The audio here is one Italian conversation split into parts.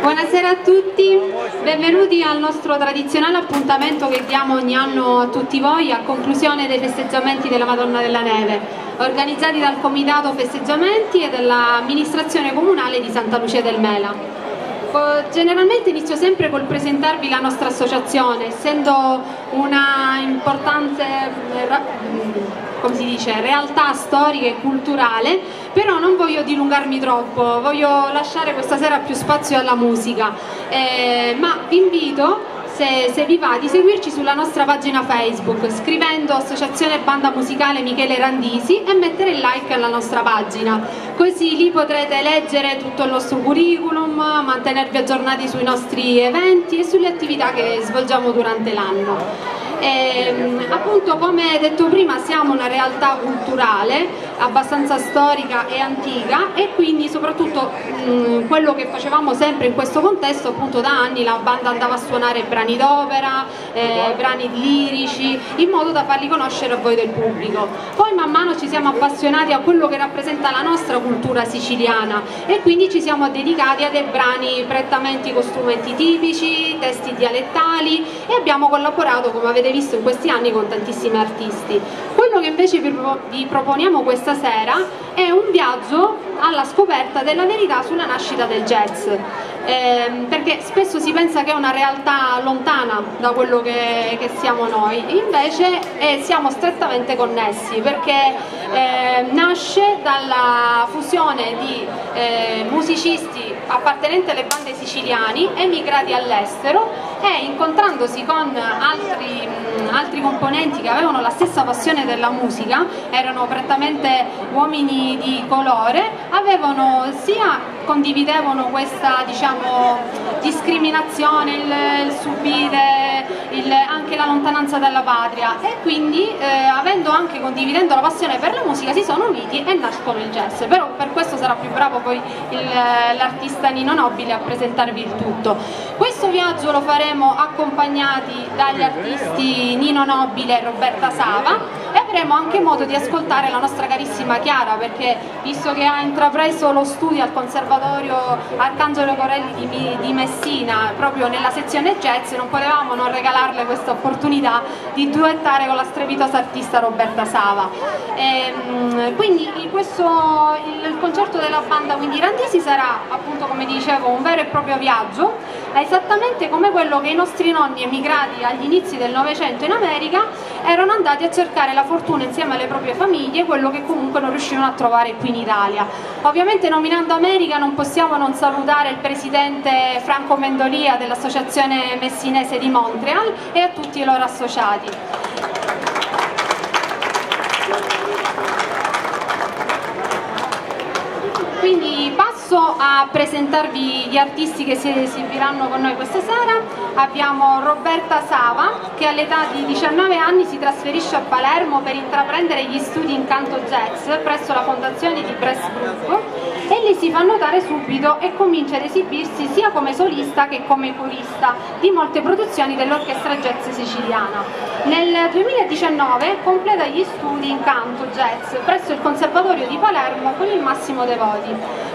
Buonasera a tutti, benvenuti al nostro tradizionale appuntamento che diamo ogni anno a tutti voi a conclusione dei festeggiamenti della Madonna della Neve, organizzati dal Comitato Festeggiamenti e dall'amministrazione comunale di Santa Lucia del Mela. Generalmente inizio sempre col presentarvi la nostra associazione, essendo una importante realtà storica e culturale, però non voglio dilungarmi troppo, voglio lasciare questa sera più spazio alla musica, ma vi invito, se vi va, di seguirci sulla nostra pagina Facebook scrivendo Associazione Banda Musicale Michele Randisi e mettere il like alla nostra pagina, così lì potrete leggere tutto il nostro curriculum, mantenervi aggiornati sui nostri eventi e sulle attività che svolgiamo durante l'anno. Appunto, come detto prima, siamo una realtà culturale abbastanza storica e antica, e quindi soprattutto quello che facevamo sempre in questo contesto, appunto da anni la banda andava a suonare brani d'opera, brani lirici, in modo da farli conoscere a voi del pubblico. Poi man mano ci siamo appassionati a quello che rappresenta la nostra cultura siciliana e quindi ci siamo dedicati a dei brani prettamente con strumenti tipici, testi dialettali, e abbiamo collaborato, come avete visto in questi anni, con tantissimi artisti. Quello che invece vi proponiamo questa sera è un viaggio alla scoperta della verità sulla nascita del jazz, perché spesso si pensa che è una realtà lontana da quello che siamo noi, invece siamo strettamente connessi, perché nasce dalla fusione di musicisti appartenenti alle bande siciliani emigrati all'estero, e incontrandosi con altri componenti che avevano la stessa passione della musica, erano prettamente uomini di colore, condividevano questa, discriminazione, il subire, anche la lontananza dalla patria, e quindi condividendo la passione per la musica si sono uniti e nascono il jazz. Però per questo sarà più bravo poi l'artista Nino Nobile a presentarvi il tutto. Questo viaggio lo faremo accompagnati dagli artisti Nino Nobile e Roberta Sava, e avremo anche modo di ascoltare la nostra carissima Chiara, perché visto che ha intrapreso lo studio al Conservatorio Arcangelo Corelli di Messina, proprio nella sezione jazz, non potevamo non regalarle questa opportunità di duettare con la strepitosa artista Roberta Sava. Quindi il concerto della banda Randisi sarà, appunto, come dicevo, un vero e proprio viaggio, esattamente come quello che i nostri nonni emigrati agli inizi del Novecento in America erano andati a cercare la fortuna insieme alle proprie famiglie, quello che comunque non riuscivano a trovare qui in Italia. Ovviamente, nominando America, non possiamo non salutare il presidente Franco Mendolia dell'Associazione Messinese di Montreal e a tutti i loro associati. Quindi passo a presentarvi gli artisti che si esibiranno con noi questa sera. Abbiamo Roberta Sava, che all'età di 19 anni si trasferisce a Palermo per intraprendere gli studi in canto jazz presso la fondazione di Press Group, e lì si fa notare subito e comincia ad esibirsi sia come solista che come corista di molte produzioni dell'orchestra jazz siciliana. Nel 2019 completa gli studi in canto jazz presso il Conservatorio di Palermo con il massimo dei voti.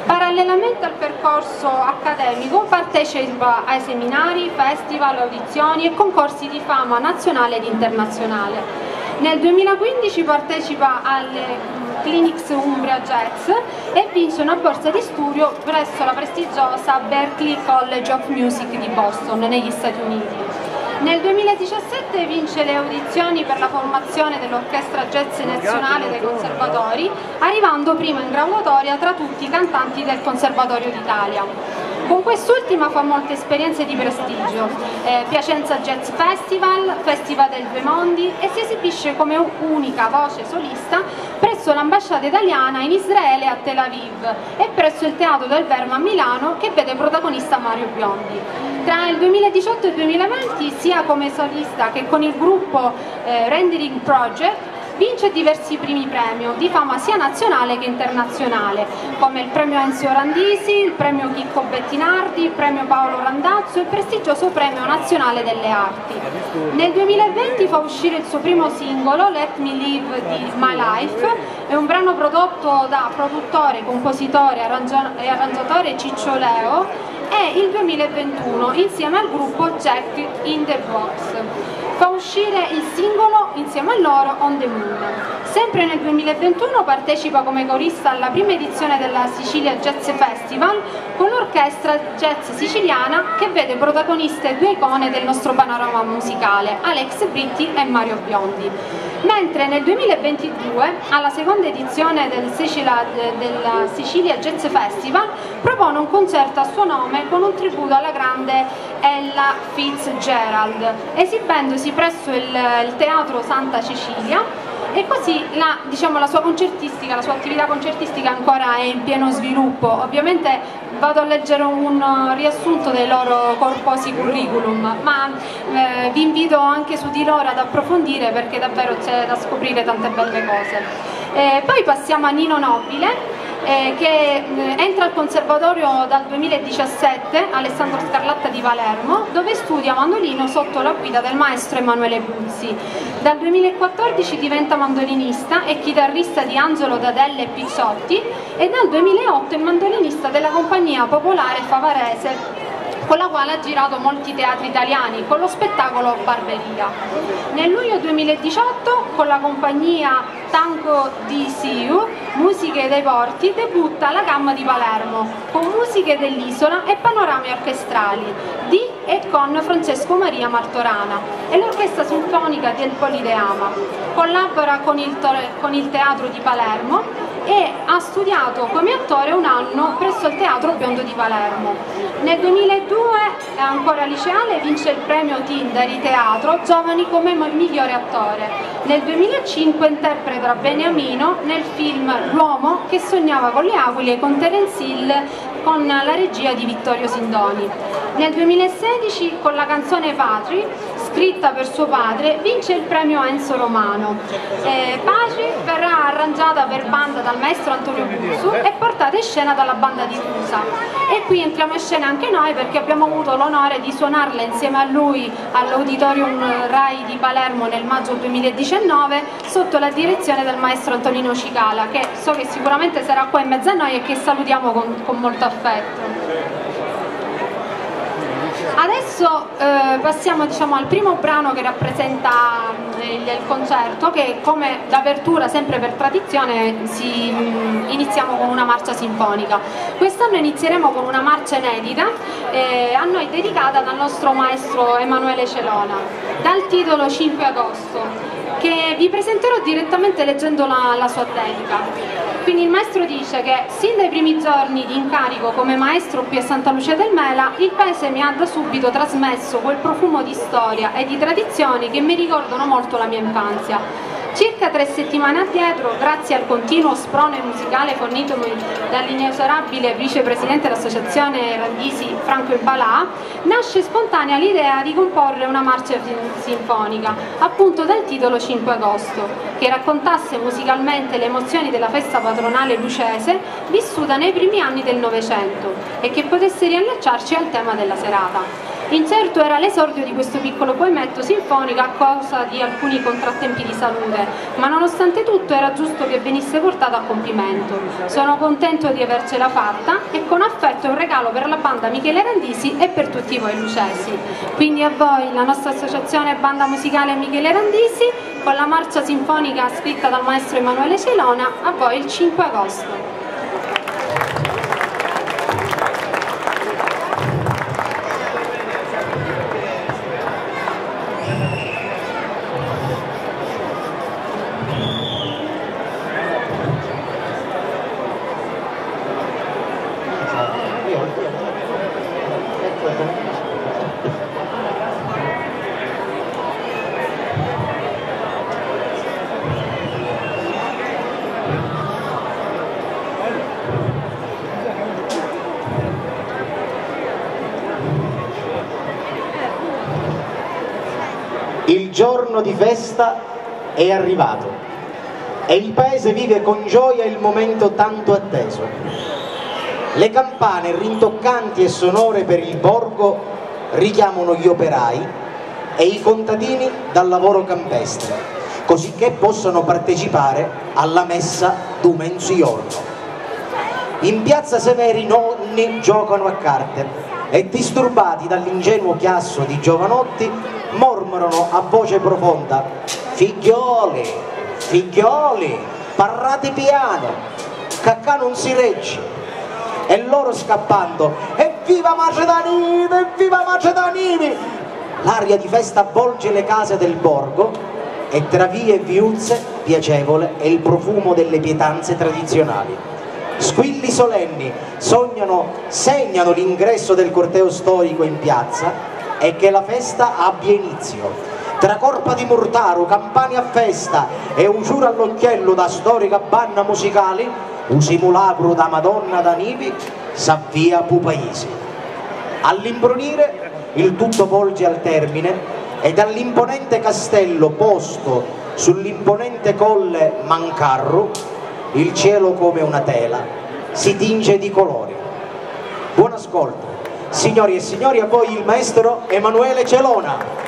Parallelamente al percorso accademico partecipa ai seminari, festival, audizioni e concorsi di fama nazionale ed internazionale. Nel 2015 partecipa alle Clinics Umbria Jazz e vince una borsa di studio presso la prestigiosa Berklee College of Music di Boston, negli Stati Uniti. Nel 2017 vince le audizioni per la formazione dell'Orchestra Jazz Nazionale dei Conservatori, arrivando prima in graduatoria tra tutti i cantanti del Conservatorio d'Italia. Con quest'ultima fa molte esperienze di prestigio, Piacenza Jazz Festival, Festival del Due Mondi, e si esibisce come unica voce solista presso l'ambasciata italiana in Israele a Tel Aviv e presso il Teatro del Verme a Milano, che vede protagonista Mario Biondi. Tra il 2018 e il 2020, sia come solista che con il gruppo Rendering Project, vince diversi primi premi di fama sia nazionale che internazionale, come il premio Enzo Randisi, il premio Chicco Bettinardi, il premio Paolo Randazzo e il prestigioso premio nazionale delle arti. Nel 2020 fa uscire il suo primo singolo, Let Me Live di My Life, è un brano prodotto da produttore, compositore e arrangiatore Ciccio Leo, e il 2021 insieme al gruppo Jacket in the Box fa uscire il singolo insieme a loro On the Moon. Sempre nel 2021 partecipa come corista alla prima edizione della Sicilia Jazz Festival con l'orchestra jazz siciliana, che vede protagoniste due icone del nostro panorama musicale, Alex Britti e Mario Biondi. Mentre nel 2022 alla seconda edizione della Sicilia Jazz Festival propone un concerto a suo nome con un tributo alla grande Ella Fitzgerald, esibendosi presso il Teatro Santa Cecilia, e così la sua concertistica, la sua attività concertistica ancora è in pieno sviluppo. Ovviamente vado a leggere un riassunto dei loro corposi curriculum, ma vi invito anche su di loro ad approfondire, perché davvero c'è da scoprire tante belle cose. Poi passiamo a Nino Nobile, che entra al Conservatorio dal 2017 Alessandro Scarlatta di Palermo, dove studia mandolino sotto la guida del maestro Emanuele Buzzi. Dal 2014 diventa mandolinista e chitarrista di Angelo Dadelle e Pizzotti, e dal 2008 è mandolinista della compagnia popolare favarese, con la quale ha girato molti teatri italiani con lo spettacolo Barberia. Nel luglio 2018 con la compagnia Tango di Siu, Musiche dei Porti, debutta la gamma di Palermo con musiche dell'isola e panorami orchestrali di e con Francesco Maria Martorana e l'orchestra sinfonica del Polideama. Collabora con il Teatro di Palermo e ha studiato come attore un anno presso il Teatro Biondo di Palermo. Nel 2002, ancora liceale, vince il premio Tindari Teatro Giovani come migliore attore. Nel 2005 interpreta Beniamino nel film L'uomo che sognava con le aquile, con Terence Hill, con la regia di Vittorio Sindoni. Nel 2016 con la canzone Patri, scritta per suo padre, vince il premio Enzo Romano. Patri verrà arrangiata per banda dal maestro Antonio Busu e portata in scena dalla banda di Cusa, e qui entriamo in scena anche noi, perché abbiamo avuto l'onore di suonarla insieme a lui all'Auditorium Rai di Palermo nel maggio 2019 sotto la direzione del maestro Antonino Cicala, che so che sicuramente sarà qua in mezzo a noi e che salutiamo con molto affetto. Adesso passiamo al primo brano che rappresenta il concerto, che come d'apertura, sempre per tradizione, iniziamo con una marcia sinfonica. Quest'anno inizieremo con una marcia inedita, a noi dedicata dal nostro maestro Emanuele Celona, dal titolo 5 agosto, che vi presenterò direttamente leggendo la sua dedica. Quindi il maestro dice che sin dai primi giorni di incarico come maestro qui a Santa Lucia del Mela il paese mi ha da subito trasmesso quel profumo di storia e di tradizioni che mi ricordano molto la mia infanzia. Circa 3 settimane addietro, grazie al continuo sprone musicale fornito dall'inesorabile vicepresidente dell'Associazione Randisi Franco Imbalà, nasce spontanea l'idea di comporre una marcia sinfonica, appunto dal titolo 5 agosto, che raccontasse musicalmente le emozioni della festa patronale lucese vissuta nei primi anni del Novecento e che potesse riallacciarci al tema della serata. Incerto era l'esordio di questo piccolo poemetto sinfonico a causa di alcuni contrattempi di salute, ma nonostante tutto era giusto che venisse portato a compimento. Sono contento di avercela fatta e con affetto un regalo per la banda Michele Randisi e per tutti voi lucesi. Quindi a voi la nostra associazione Banda Musicale Michele Randisi, con la marcia sinfonica scritta dal maestro Emanuele Celona, a voi il 5 agosto. Il giorno di festa è arrivato e il paese vive con gioia il momento tanto atteso. Le campane rintoccanti e sonore per il borgo richiamano gli operai e i contadini dal lavoro campestre, così che possano partecipare alla messa d'Umenziorno. In piazza Severi i nonni giocano a carte, e disturbati dall'ingenuo chiasso di giovanotti mormorano a voce profonda: figlioli, figlioli, parlate piano, caccà non si regge. E loro scappando: evviva Macedonini, evviva Macedonini! L'aria di festa avvolge le case del borgo e tra vie e viuzze piacevole è il profumo delle pietanze tradizionali. Squilli solenni segnano l'ingresso del corteo storico in piazza e che la festa abbia inizio. Tra corpa di mortaro, campane a festa e usura all'occhiello da storica banda musicali, un simulacro da Madonna da Nivi s'avvia Pupaisi. All'imbrunire il tutto volge al termine e dall'imponente castello posto sull'imponente colle Mancarru il cielo come una tela si tinge di colori. Buon ascolto, signori e signori, a voi il maestro Emanuele Celona.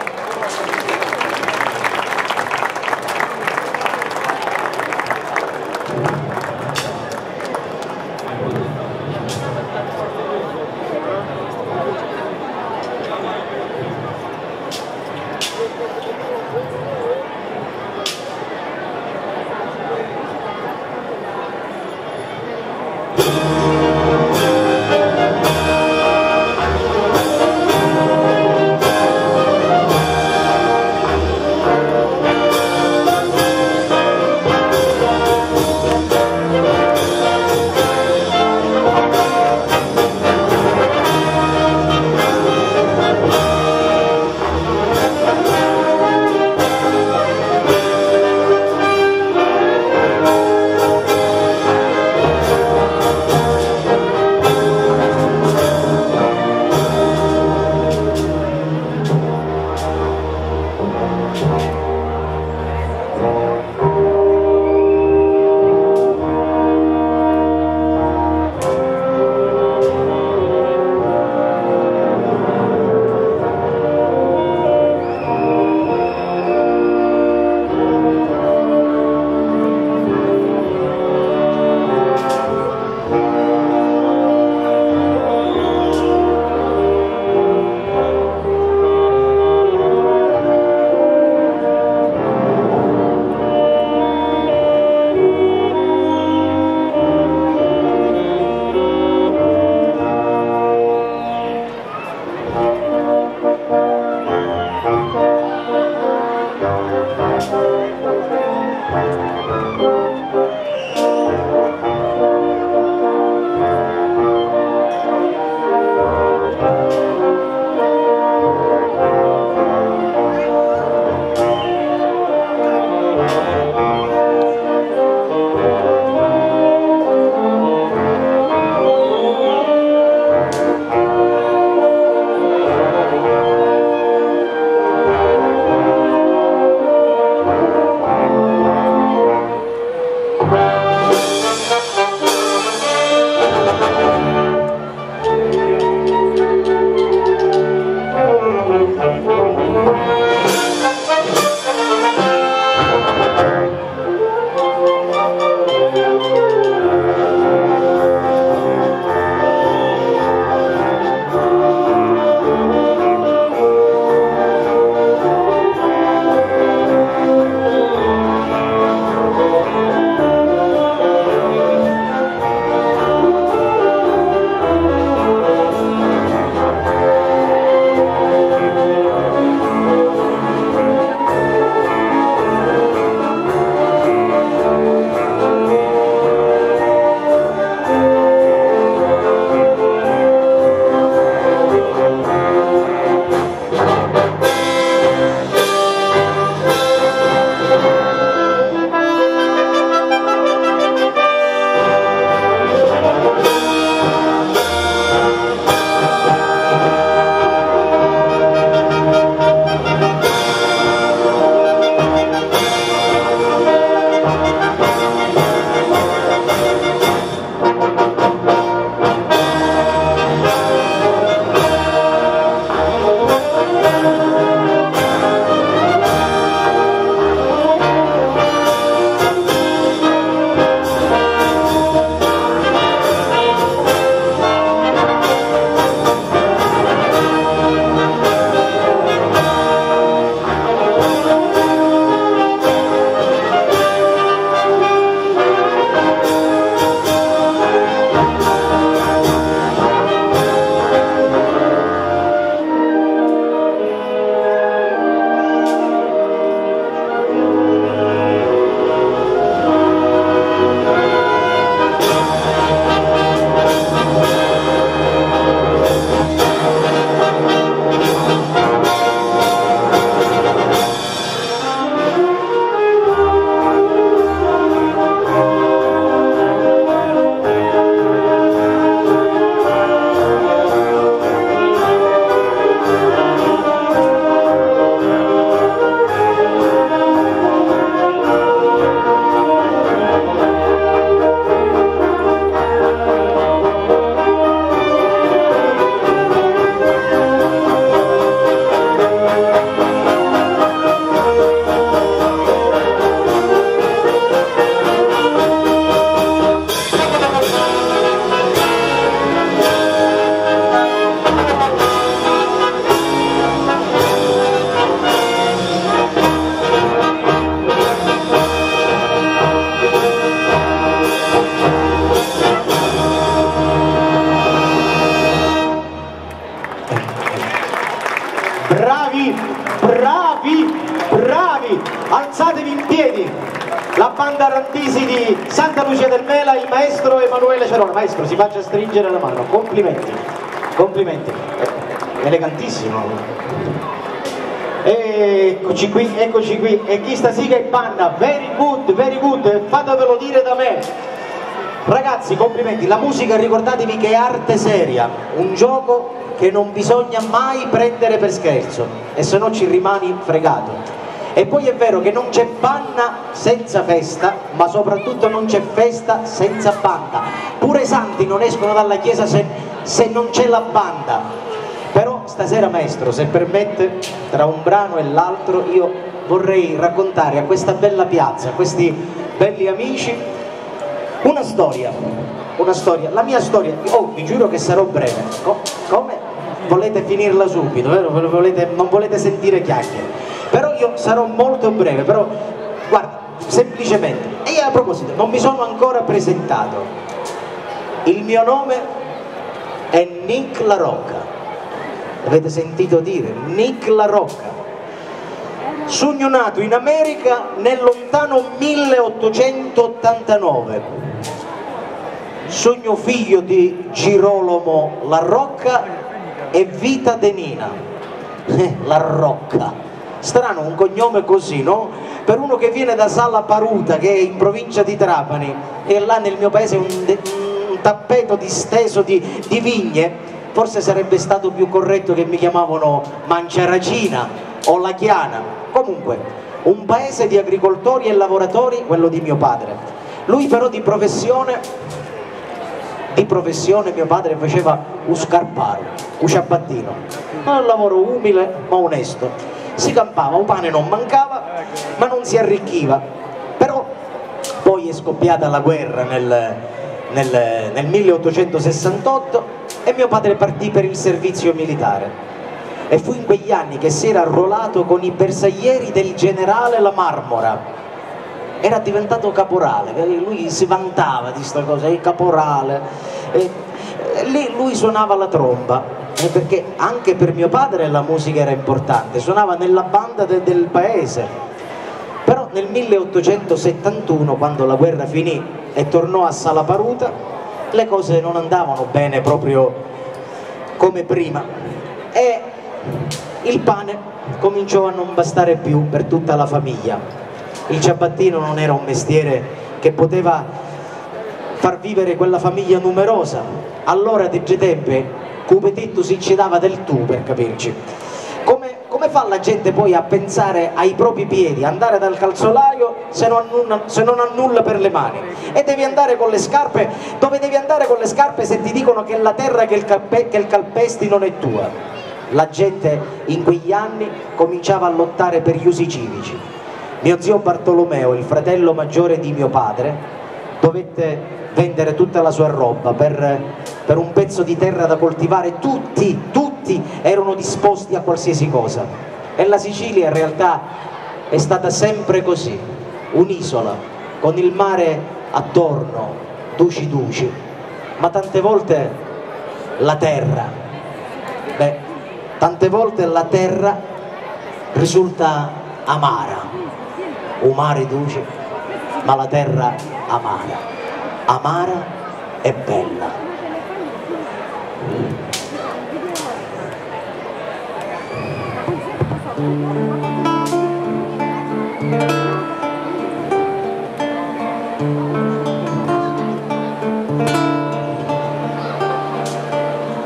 la banda Randisi di Santa Lucia del Mela, il maestro Emanuele Celona. Maestro, si faccia stringere la mano, complimenti, complimenti, elegantissimo. Eccoci qui, eccoci qui, e chi sta sigla in banda, very good, fatevelo dire da me. Ragazzi, complimenti, la musica ricordatevi che è arte seria, un gioco che non bisogna mai prendere per scherzo, e se no ci rimani fregato. E poi è vero che non c'è panna senza festa, ma soprattutto non c'è festa senza banda. Pure i santi non escono dalla chiesa se non c'è la banda. Però stasera, maestro, se permette, tra un brano e l'altro io vorrei raccontare a questa bella piazza, a questi belli amici, una storia, la mia storia. Oh, vi giuro che sarò breve. Come? Volete finirla subito, vero? Non volete sentire chiacchiere, però io sarò molto breve. Però, guarda, semplicemente, e a proposito, non mi sono ancora presentato, il mio nome è Nick La Rocca, l'avete sentito dire, Nick La Rocca. Sogno nato in America nel lontano 1889. Sogno figlio di Girolamo La Rocca e Vita Denina. La Rocca, strano un cognome così, no? Per uno che viene da Sala Paruta, che è in provincia di Trapani, e là nel mio paese un tappeto disteso di vigne, forse sarebbe stato più corretto che mi chiamavano Manciaracina o La Chiana. Comunque, un paese di agricoltori e lavoratori, quello di mio padre. Lui però di professione mio padre faceva un scarparo, un ciabattino, un lavoro umile ma onesto. Si campava, un pane non mancava, ma non si arricchiva. Però poi è scoppiata la guerra nel 1868 e mio padre partì per il servizio militare. E fu in quegli anni che si era arruolato con i bersaglieri del generale La Marmora. Era diventato caporale, lui si vantava di sta cosa, il caporale. Lì lui suonava la tromba, perché anche per mio padre la musica era importante, suonava nella banda del paese. Però nel 1871, quando la guerra finì e tornò a Sala Paruta, le cose non andavano bene proprio come prima, e il pane cominciò a non bastare più per tutta la famiglia. Il ciabattino non era un mestiere che poteva far vivere quella famiglia numerosa. Allora di Geteppe Cupetitto si ci dava del tu, per capirci. Come fa la gente poi a pensare ai propri piedi, andare dal calzolaio se non ha nulla per le mani? E devi andare con le scarpe, dove devi andare con le scarpe se ti dicono che la terra che il calpesti non è tua? La gente in quegli anni cominciava a lottare per gli usi civici. Mio zio Bartolomeo, il fratello maggiore di mio padre, dovette vendere tutta la sua roba per un pezzo di terra da coltivare. Tutti erano disposti a qualsiasi cosa. E la Sicilia in realtà è stata sempre così, un'isola, con il mare attorno, duci, ma tante volte la terra risulta amara. O mare duce, ma la terra amara e bella.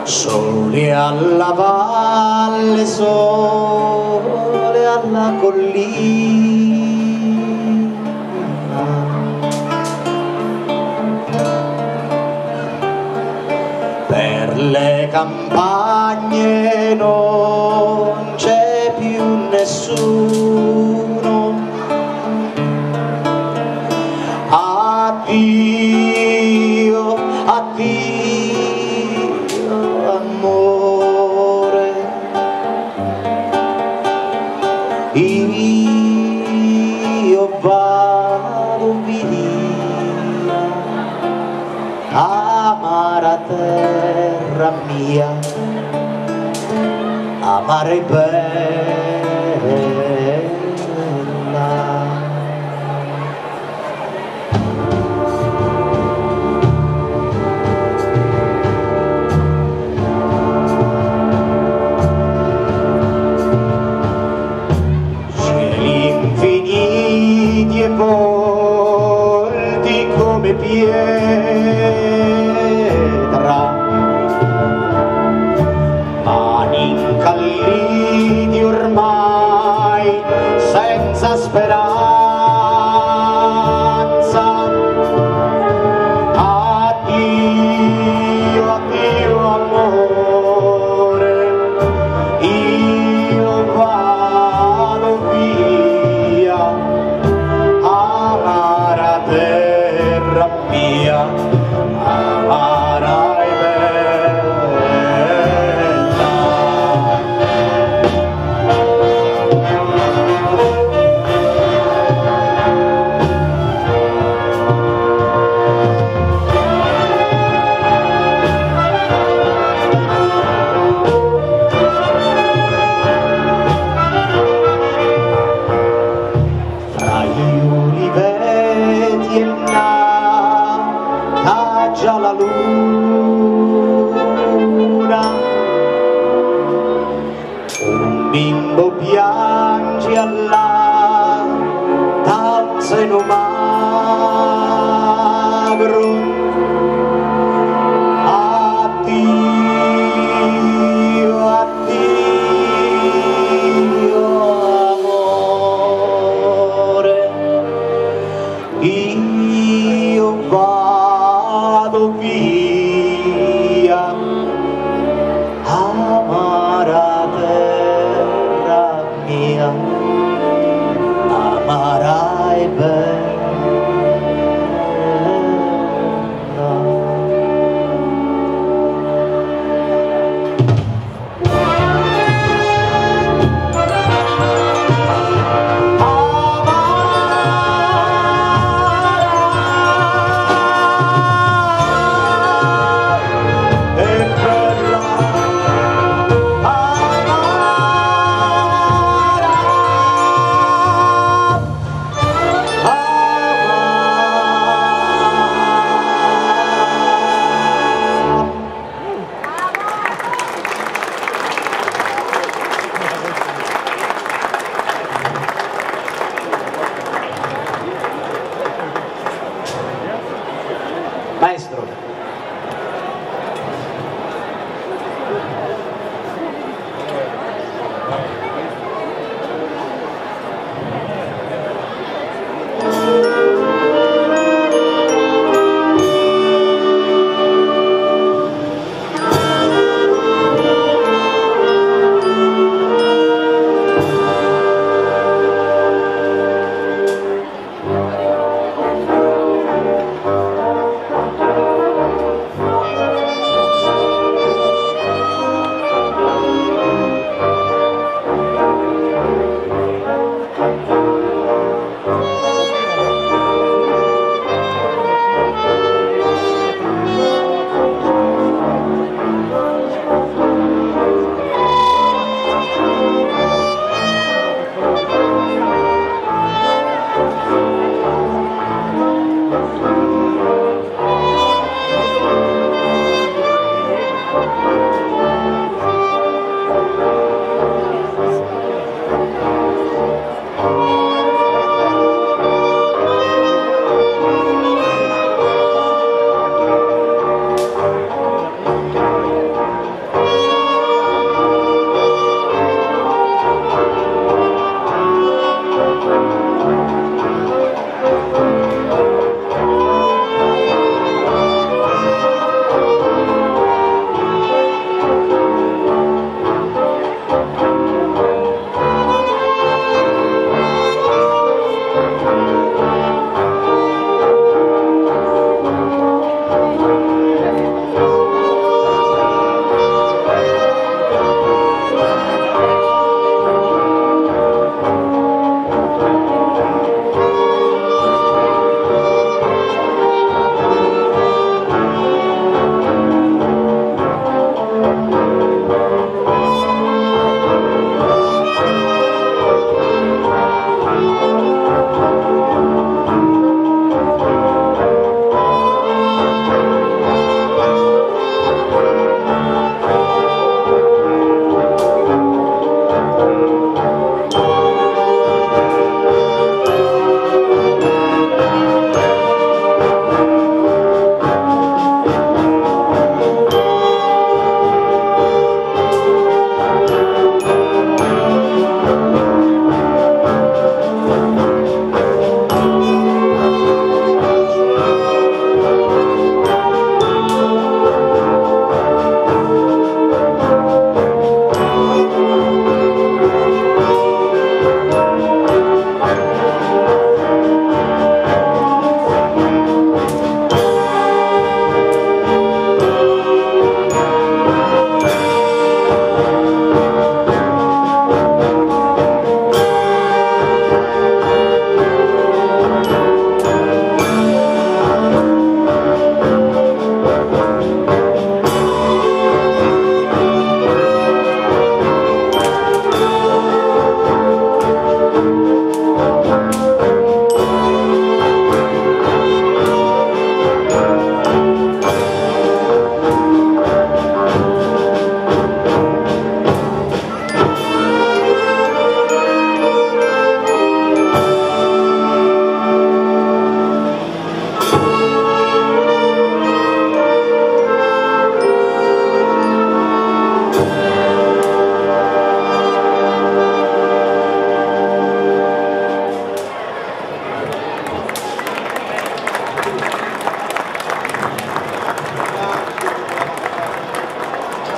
Sole alla valle, sole alla collina, le campagne non c'è più nessuno, addio, addio amore, io vado via, amara te. Mia, amare bella,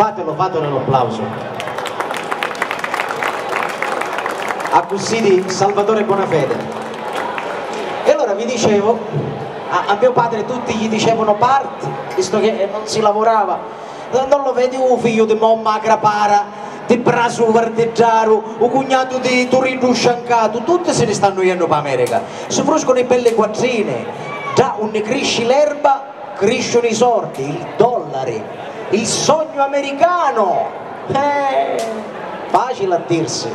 fatelo, fatelo un applauso. Accussì di Salvatore Bonafede. E allora vi dicevo, a mio padre tutti gli dicevano parte, visto che non si lavorava, non lo vedi un figlio di mamma Agrapara, di Brasu Vardeggiaro, un cugnato di Torino Sciancato, tutti se ne stanno iendo per America, si fruscono i pelle quazzine, già onde cresce l'erba, crescono i sordi, il dollari, il sogno americano, facile a dirsi,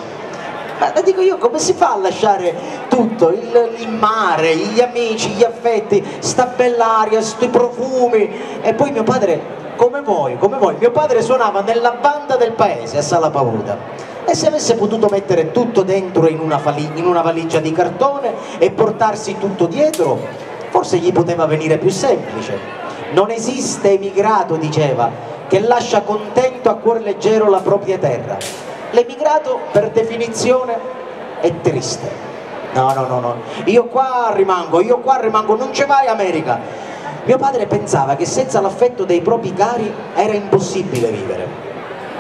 ma dico io come si fa a lasciare tutto, il mare, gli amici, gli affetti, sta bell'aria, sti profumi, e poi mio padre... Come voi, mio padre suonava nella banda del paese a Sala Paruta e se avesse potuto mettere tutto dentro in una valigia di cartone e portarsi tutto dietro, forse gli poteva venire più semplice. Non esiste emigrato, diceva, che lascia contento a cuor leggero la propria terra. L'emigrato per definizione è triste. No, io qua rimango, non ci vai America. Mio padre pensava che senza l'affetto dei propri cari era impossibile vivere.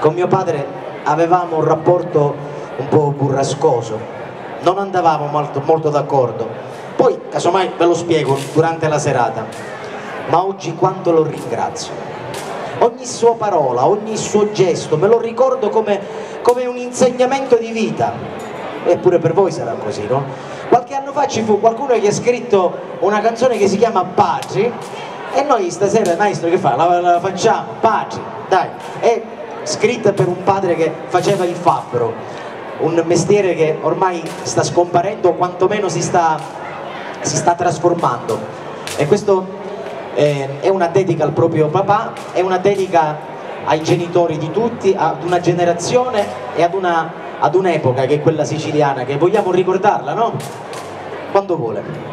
Con mio padre avevamo un rapporto un po' burrascoso, non andavamo molto d'accordo. Poi, casomai, ve lo spiego durante la serata. Ma oggi quanto lo ringrazio. Ogni sua parola, ogni suo gesto, me lo ricordo come un insegnamento di vita. Eppure per voi sarà così, no? Qualche anno fa ci fu qualcuno che ha scritto una canzone che si chiama Patri e noi stasera, maestro, che fa? La facciamo, Patri, dai. È scritta per un padre che faceva il fabbro, un mestiere che ormai sta scomparendo o quantomeno si sta trasformando. E questo è una dedica al proprio papà, è una dedica ai genitori di tutti, ad una generazione e ad un'epoca che è quella siciliana, che vogliamo ricordarla, no? Quando vuole.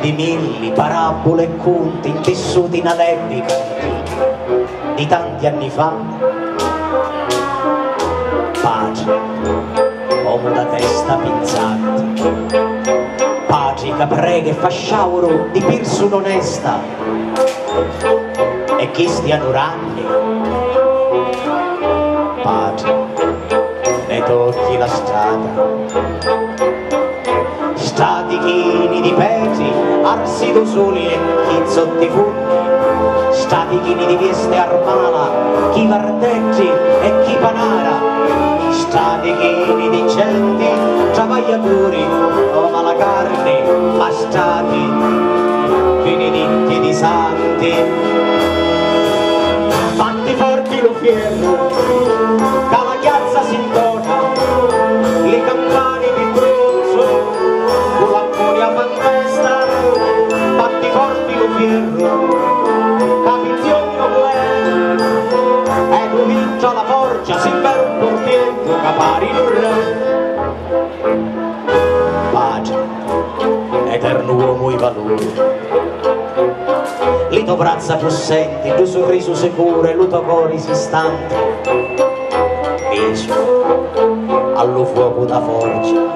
Di milli, parabole e conti intessuti in alebica di tanti anni fa. Pace, ho la testa pinzante, pace che prega e fa sciauro di persona onesta e chi stiano ranni. Pace, ne tocchi la strada, stati chini di peti, arsi d'usoli e chizzotti funni, stati chini di veste armala, chi vardeggi e chi panara, stati chini di centi, travagliatori o malacarni, ma stati benedetti di santi, fatti forti lo fiero, che la chiazza si intona, le campane di Capizioni noble, e comincia la forza, si per un portiere, capari non re. Pace, eterno uomo i valori. Lito brazza possenti, Gesù Cristo sicuro e luto cori si stanti. Viso, allo fuoco da forza.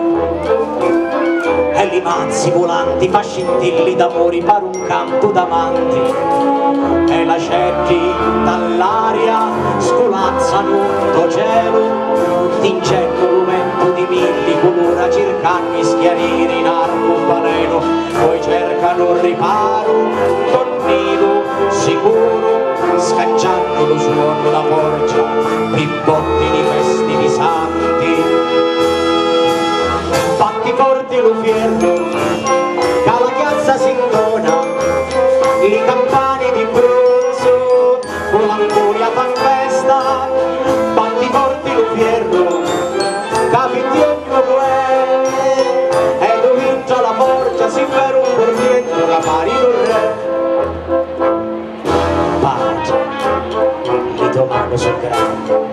E li mazzi volanti, fa scintilli d'amori, par un canto d'amanti. E la cerchi dall'aria, scolazzano tutto cielo, d'incerto lumento di milli, colora cercano schiarire in arco un baleno, poi cercano riparo, tornido, sicuro, scacciando lo suono da forgia, pippotti di questi visanti. Fatti forti lo fierro, che la piazza si intona, i campani di bronzo, con l'ancoria fan festa. Fatti forti lo fierro, che vitti ogni uomo è, e dove vince la forza si ferma un portiere. fanno sovrano.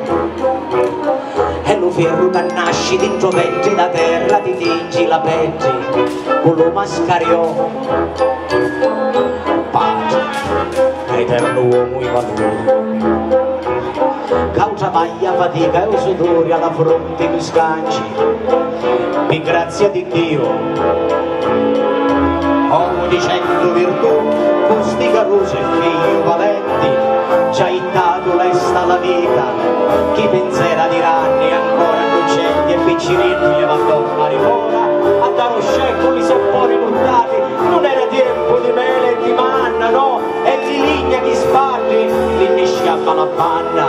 E lo ferro t'annasci, t'introveggi la terra, ti tingi la peggi con lo mascariò. Pace, eterno uomo i valori. Causa maglia, fatica e sudore alla fronte mi scanci, per grazia di Dio. Uomo di 100 virtù, costi caruso e figli valenti, ci hai dato l'esta la vita, chi penserà di ranni ancora innocenti e piccinitti e Madonna ripora, a dare secoli se poi rinuntati, non era tempo di mele e di manna, no, e di ligna di sbarri, quindi sciappa la panna.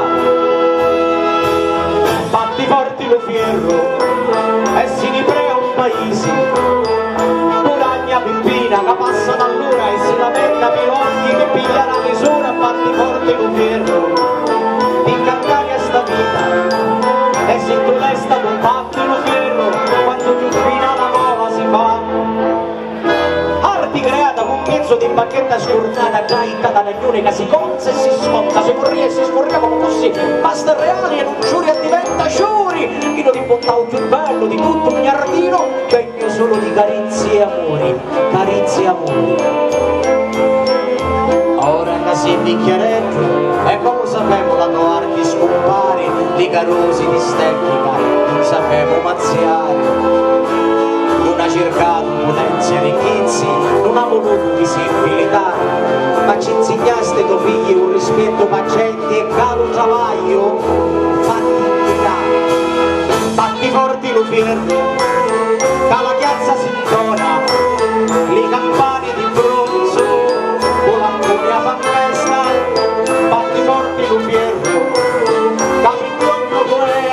Batti forti lo fierro e si riprea un paese, uragna pippina che passa dall'ora e si lamenta per ogni che piglia la misura. Batti forti lo fierro, incantare a sta vita, e se tu l'hai stato batti lo fierro, quando più fina la nuova si fa. Arti creata con mezzo di bacchetta scornata, gaita da legnone che si conza e si scotta, si corria e si scorreva come così, basta reali e non giuri a diventare. Io ti portavo più bello di tutto un giardino, degno solo di carezze e amori, carezze e amori. Ora andassi in bicchieretto, e come sapevo la tua archi scompare, di carosi di stecchica, non sapevo mazziare. Non ha cercato potenza e ricchezze, non ha voluto visibilità, ma ci insegnaste tuoi figli un rispetto pazienti e caro travaglio. Batti forti lo ferro, da la piazza si intona, le campane di bronzo, con la furia fa festa. Batti forti lo ferro, da il piombo volè,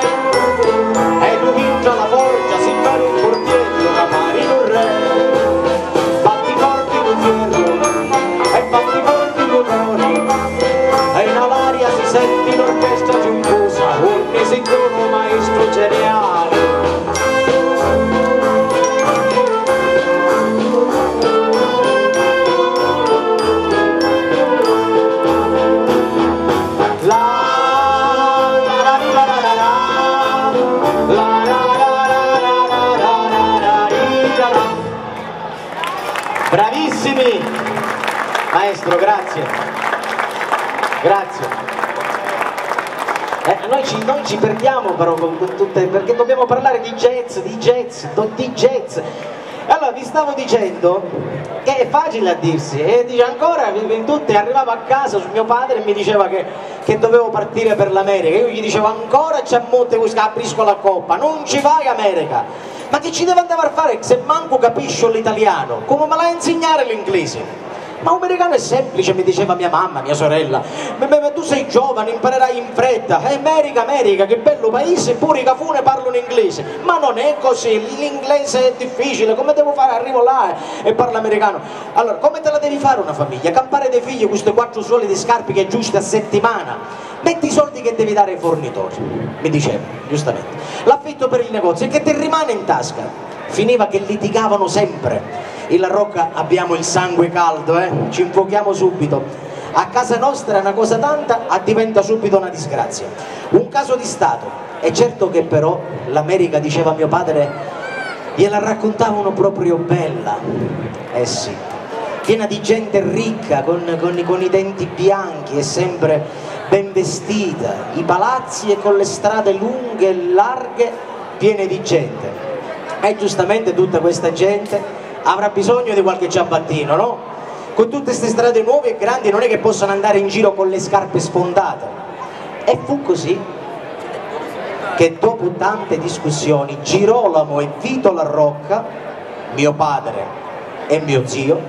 e lo vinta la forgia, si fa un portiere da mari non re. Batti forti lo ferro, e batti forti lo toni, e in avaria si sente l'orchestra giuncosa, orne si intorno maestro geniale. Maestro, grazie, grazie. Noi ci perdiamo però con tutte, perché dobbiamo parlare di jazz. Allora vi stavo dicendo che è facile a dirsi, e dice ancora in tutte, arrivavo a casa mio padre e mi diceva che dovevo partire per l'America, io gli dicevo ancora c'è a monte questa, aprisco la coppa, non ci vai America, ma che ci devo andare a fare se manco capisco l'italiano, come me la insegnare l'inglese? Ma un americano è semplice, mi diceva mia mamma, mia sorella, ma tu sei giovane, imparerai in fretta, America, che bello paese, pure i cafone parlano inglese, ma non è così, l'inglese è difficile, come devo fare? Arrivo là e parlo americano. Allora, come te la devi fare una famiglia? Campare dei figli queste 4 suole di scarpe che è giusta a settimana? Metti i soldi che devi dare ai fornitori, mi diceva, giustamente, l'affitto per il negozio, e che ti rimane in tasca? Finiva che litigavano sempre. In La Rocca abbiamo il sangue caldo, ci infuochiamo subito. A casa nostra una cosa tanta diventa subito una disgrazia, un caso di Stato. È certo che però l'America, diceva mio padre, gliela raccontavano proprio bella, eh sì, piena di gente ricca con i denti bianchi e sempre ben vestita, i palazzi e con le strade lunghe e larghe piene di gente. E giustamente tutta questa gente avrà bisogno di qualche ciabattino, no? Con tutte queste strade nuove e grandi non è che possano andare in giro con le scarpe sfondate. E fu così che dopo tante discussioni Girolamo e Vito La Rocca, mio padre e mio zio,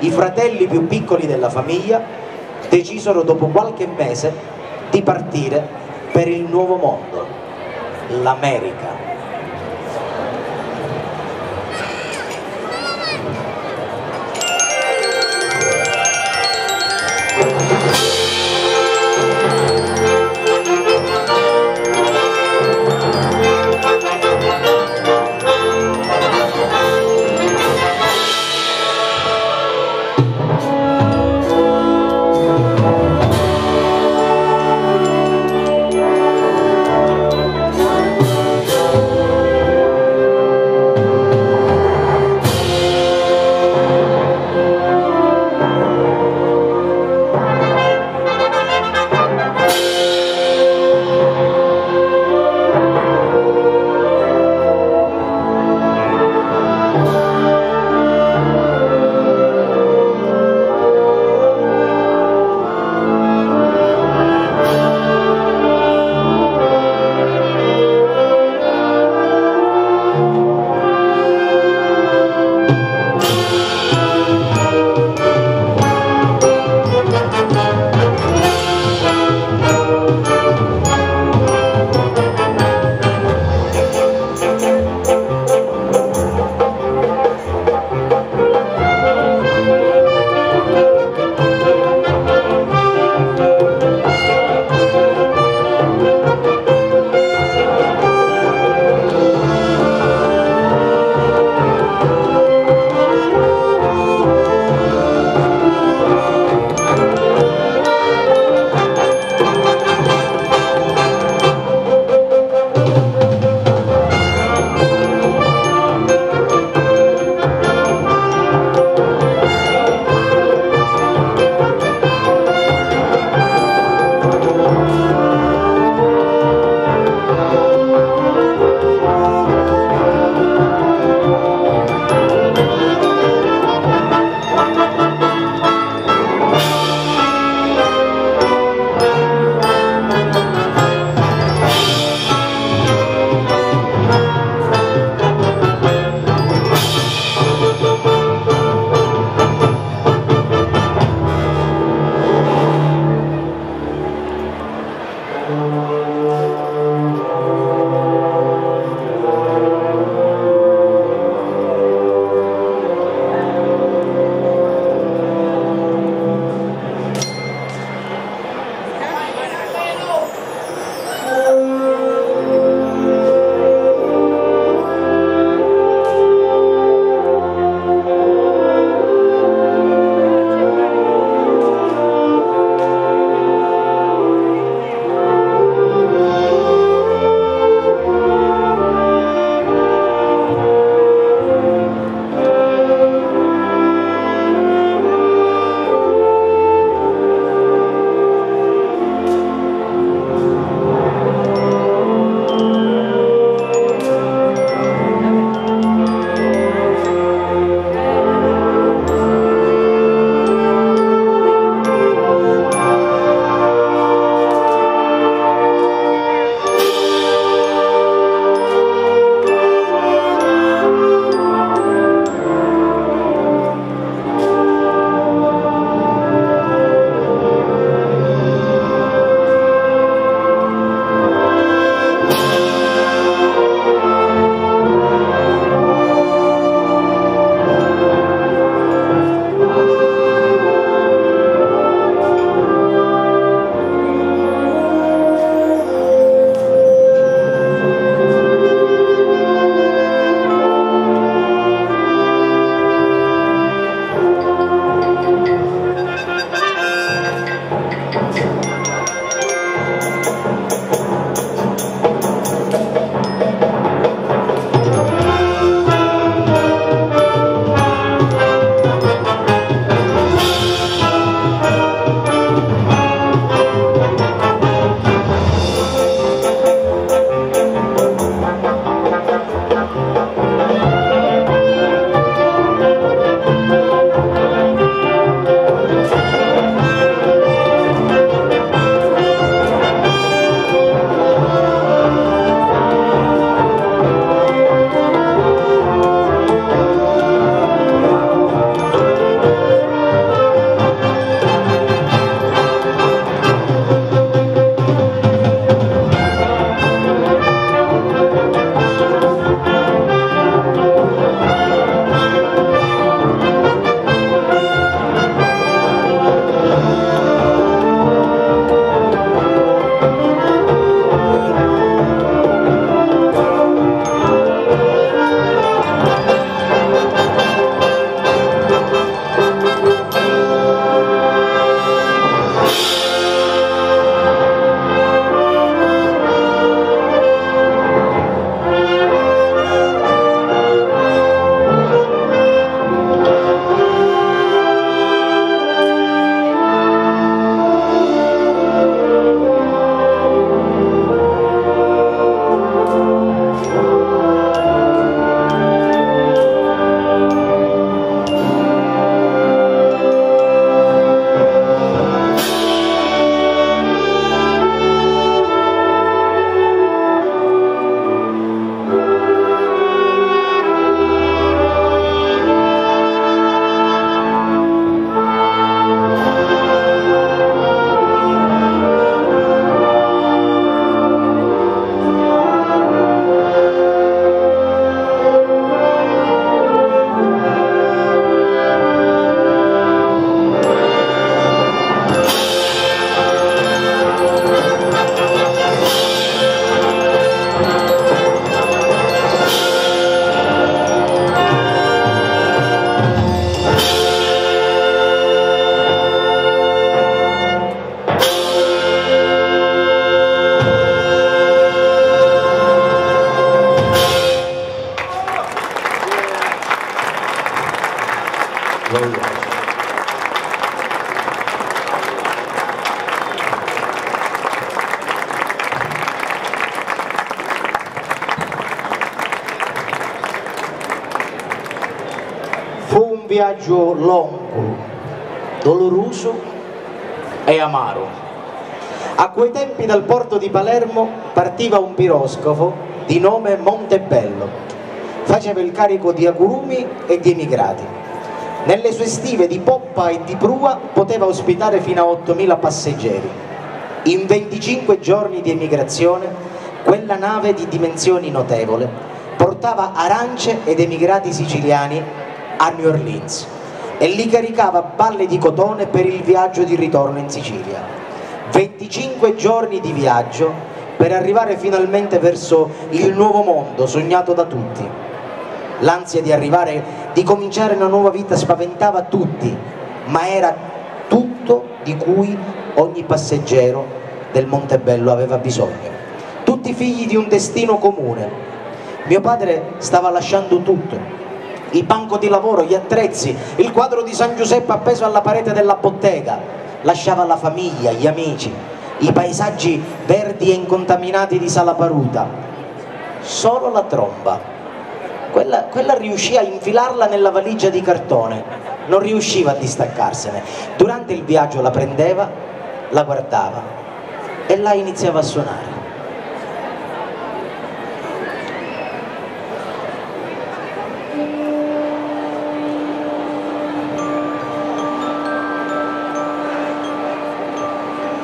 i fratelli più piccoli della famiglia, decisero dopo qualche mese di partire per il nuovo mondo, l'America. viaggio lungo, doloroso e amaro. A quei tempi dal porto di Palermo partiva un piroscafo di nome Montebello, faceva il carico di agrumi e di emigrati. Nelle sue stive di poppa e di prua poteva ospitare fino a 8.000 passeggeri. In 25 giorni di emigrazione, quella nave di dimensioni notevole portava arance ed emigrati siciliani a New Orleans e li caricava balle di cotone per il viaggio di ritorno in Sicilia. 25 giorni di viaggio per arrivare finalmente verso il nuovo mondo sognato da tutti. L'ansia di arrivare, di cominciare una nuova vita spaventava tutti, ma era tutto di cui ogni passeggero del Montebello aveva bisogno. Tutti figli di un destino comune. Mio padre stava lasciando tutto, il banco di lavoro, gli attrezzi, il quadro di San Giuseppe appeso alla parete della bottega, lasciava la famiglia, gli amici, i paesaggi verdi e incontaminati di Sala Paruta. Solo la tromba, quella riuscì a infilarla nella valigia di cartone, non riusciva a distaccarsene. Durante il viaggio la prendeva, la guardava e là iniziava a suonare.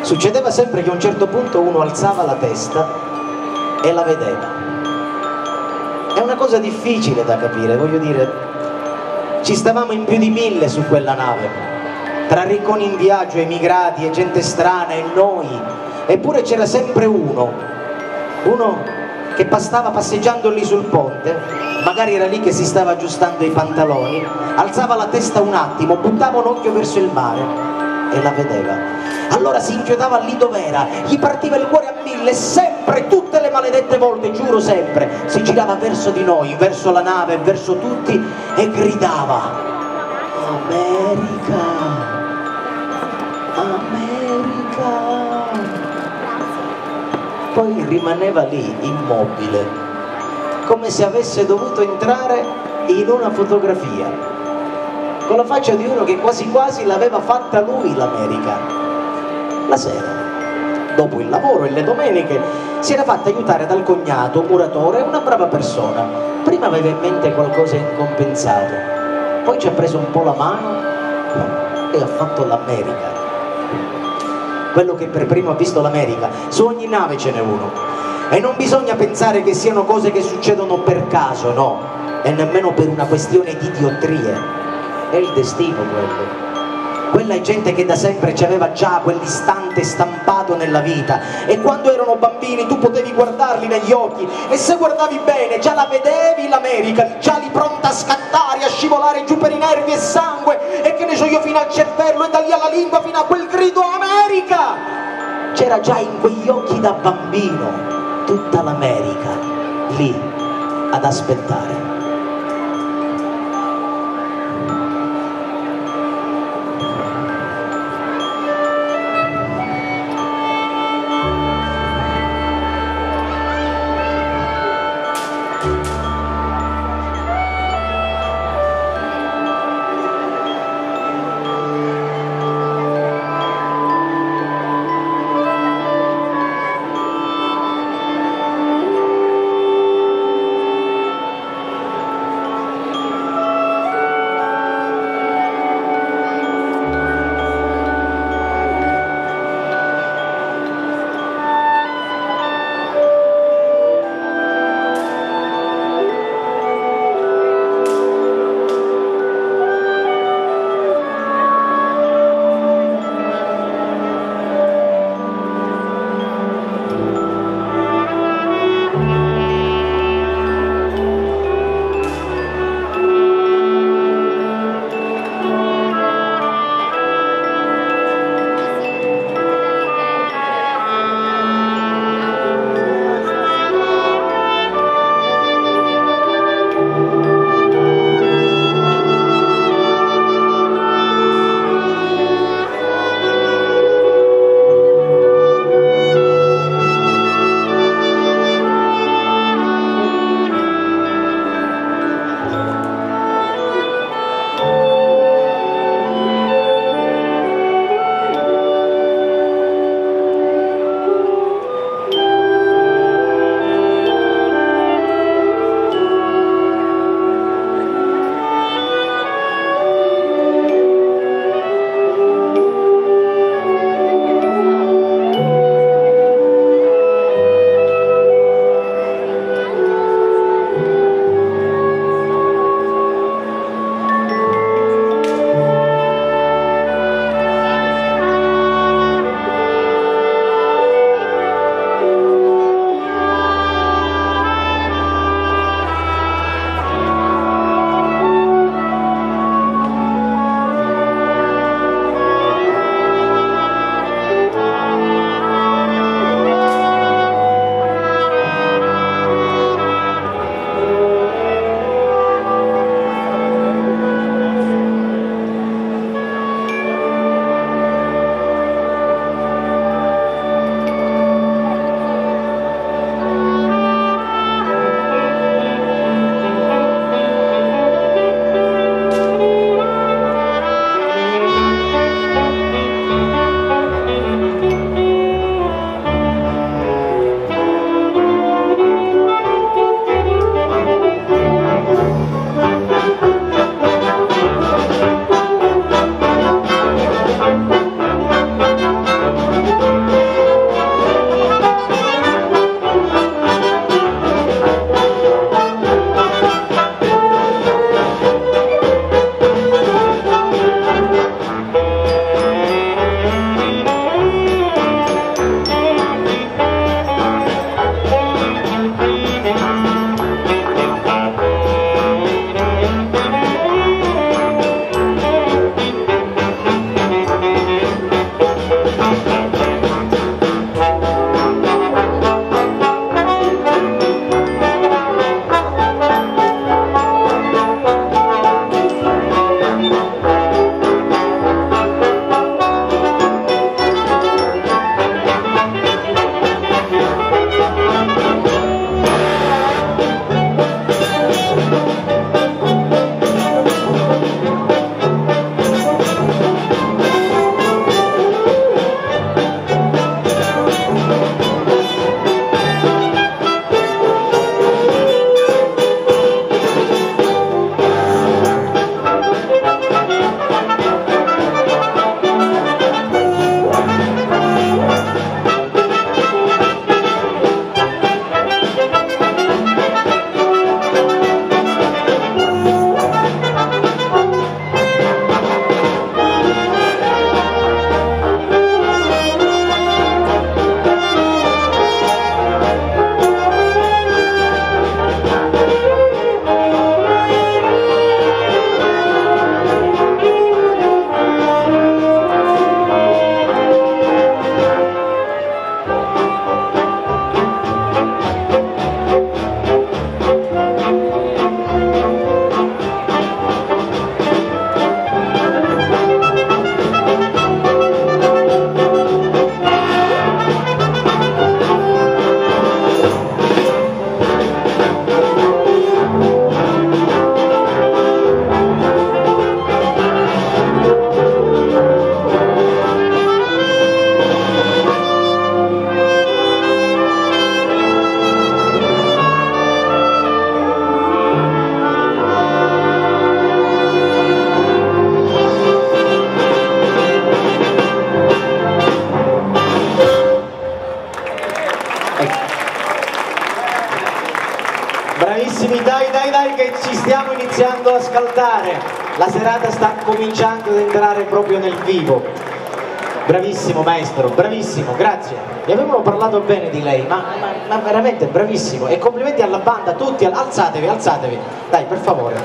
Succedeva sempre che a un certo punto uno alzava la testa e la vedeva. È una cosa difficile da capire, voglio dire, ci stavamo in più di 1000 su quella nave, tra ricconi in viaggio, emigrati e gente strana e noi, eppure c'era sempre uno che stava passeggiando lì sul ponte, magari era lì che si stava aggiustando i pantaloni, alzava la testa un attimo, buttava un occhio verso il mare e la vedeva. Allora si inchiodava lì dov'era, gli partiva il cuore a 1000, sempre, tutte le maledette volte, giuro sempre, si girava verso di noi, verso la nave, verso tutti e gridava: America, America. Poi rimaneva lì, immobile, come se avesse dovuto entrare in una fotografia, con la faccia di uno che quasi quasi l'aveva fatta lui l'America. La sera, dopo il lavoro e le domeniche, si era fatta aiutare dal cognato, un muratore, una brava persona. Prima aveva in mente qualcosa in compensato, poi ci ha preso un po' la mano e ha fatto l'America. Quello che per primo ha visto l'America, su ogni nave ce n'è uno. E non bisogna pensare che siano cose che succedono per caso, no, e nemmeno per una questione di diottrie. È il destino quello. Quella è gente che da sempre ci aveva già quell'istante stampato nella vita, e quando erano bambini tu potevi guardarli negli occhi e se guardavi bene già la vedevi l'America, già lì pronta a scattare, a scivolare giù per i nervi e sangue e che ne so io fino al cervello e da lì alla lingua fino a quel grido America. C'era già in quegli occhi da bambino tutta l'America lì ad aspettare. scaldare, la serata sta cominciando ad entrare proprio nel vivo. Bravissimo maestro, bravissimo, grazie. Ne avevano parlato bene di lei, ma veramente bravissimo. E complimenti alla banda, tutti, alzatevi, alzatevi. Dai, per favore.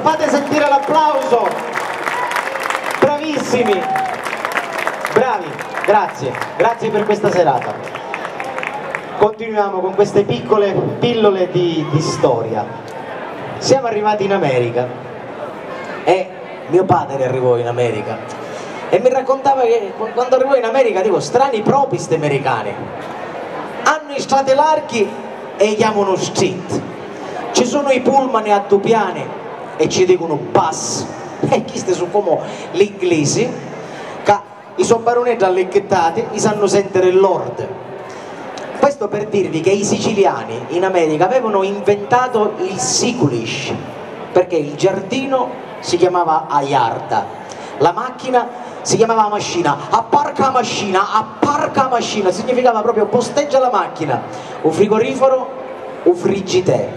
Fate sentire l'applauso. Bravissimi. Bravi, grazie. Grazie per questa serata. Continuiamo con queste piccole pillole di storia. Siamo arrivati in America e mio padre arrivò in America e mi raccontava che quando arrivò in America, dico, strani propri sti americani, hanno i stratelarchi e li chiamano street, ci sono i pullman a due piani e ci dicono bus, e questi sono come gli inglesi che i suoi baronetti allecchettati li sanno sentire lord. Questo per dirvi che i siciliani in America avevano inventato il sicilish, perché il giardino si chiamava Aiarda, la macchina si chiamava Mascina, apparca Mascina, apparca Mascina, significava proprio posteggia la macchina, un frigorifero, un friggitè,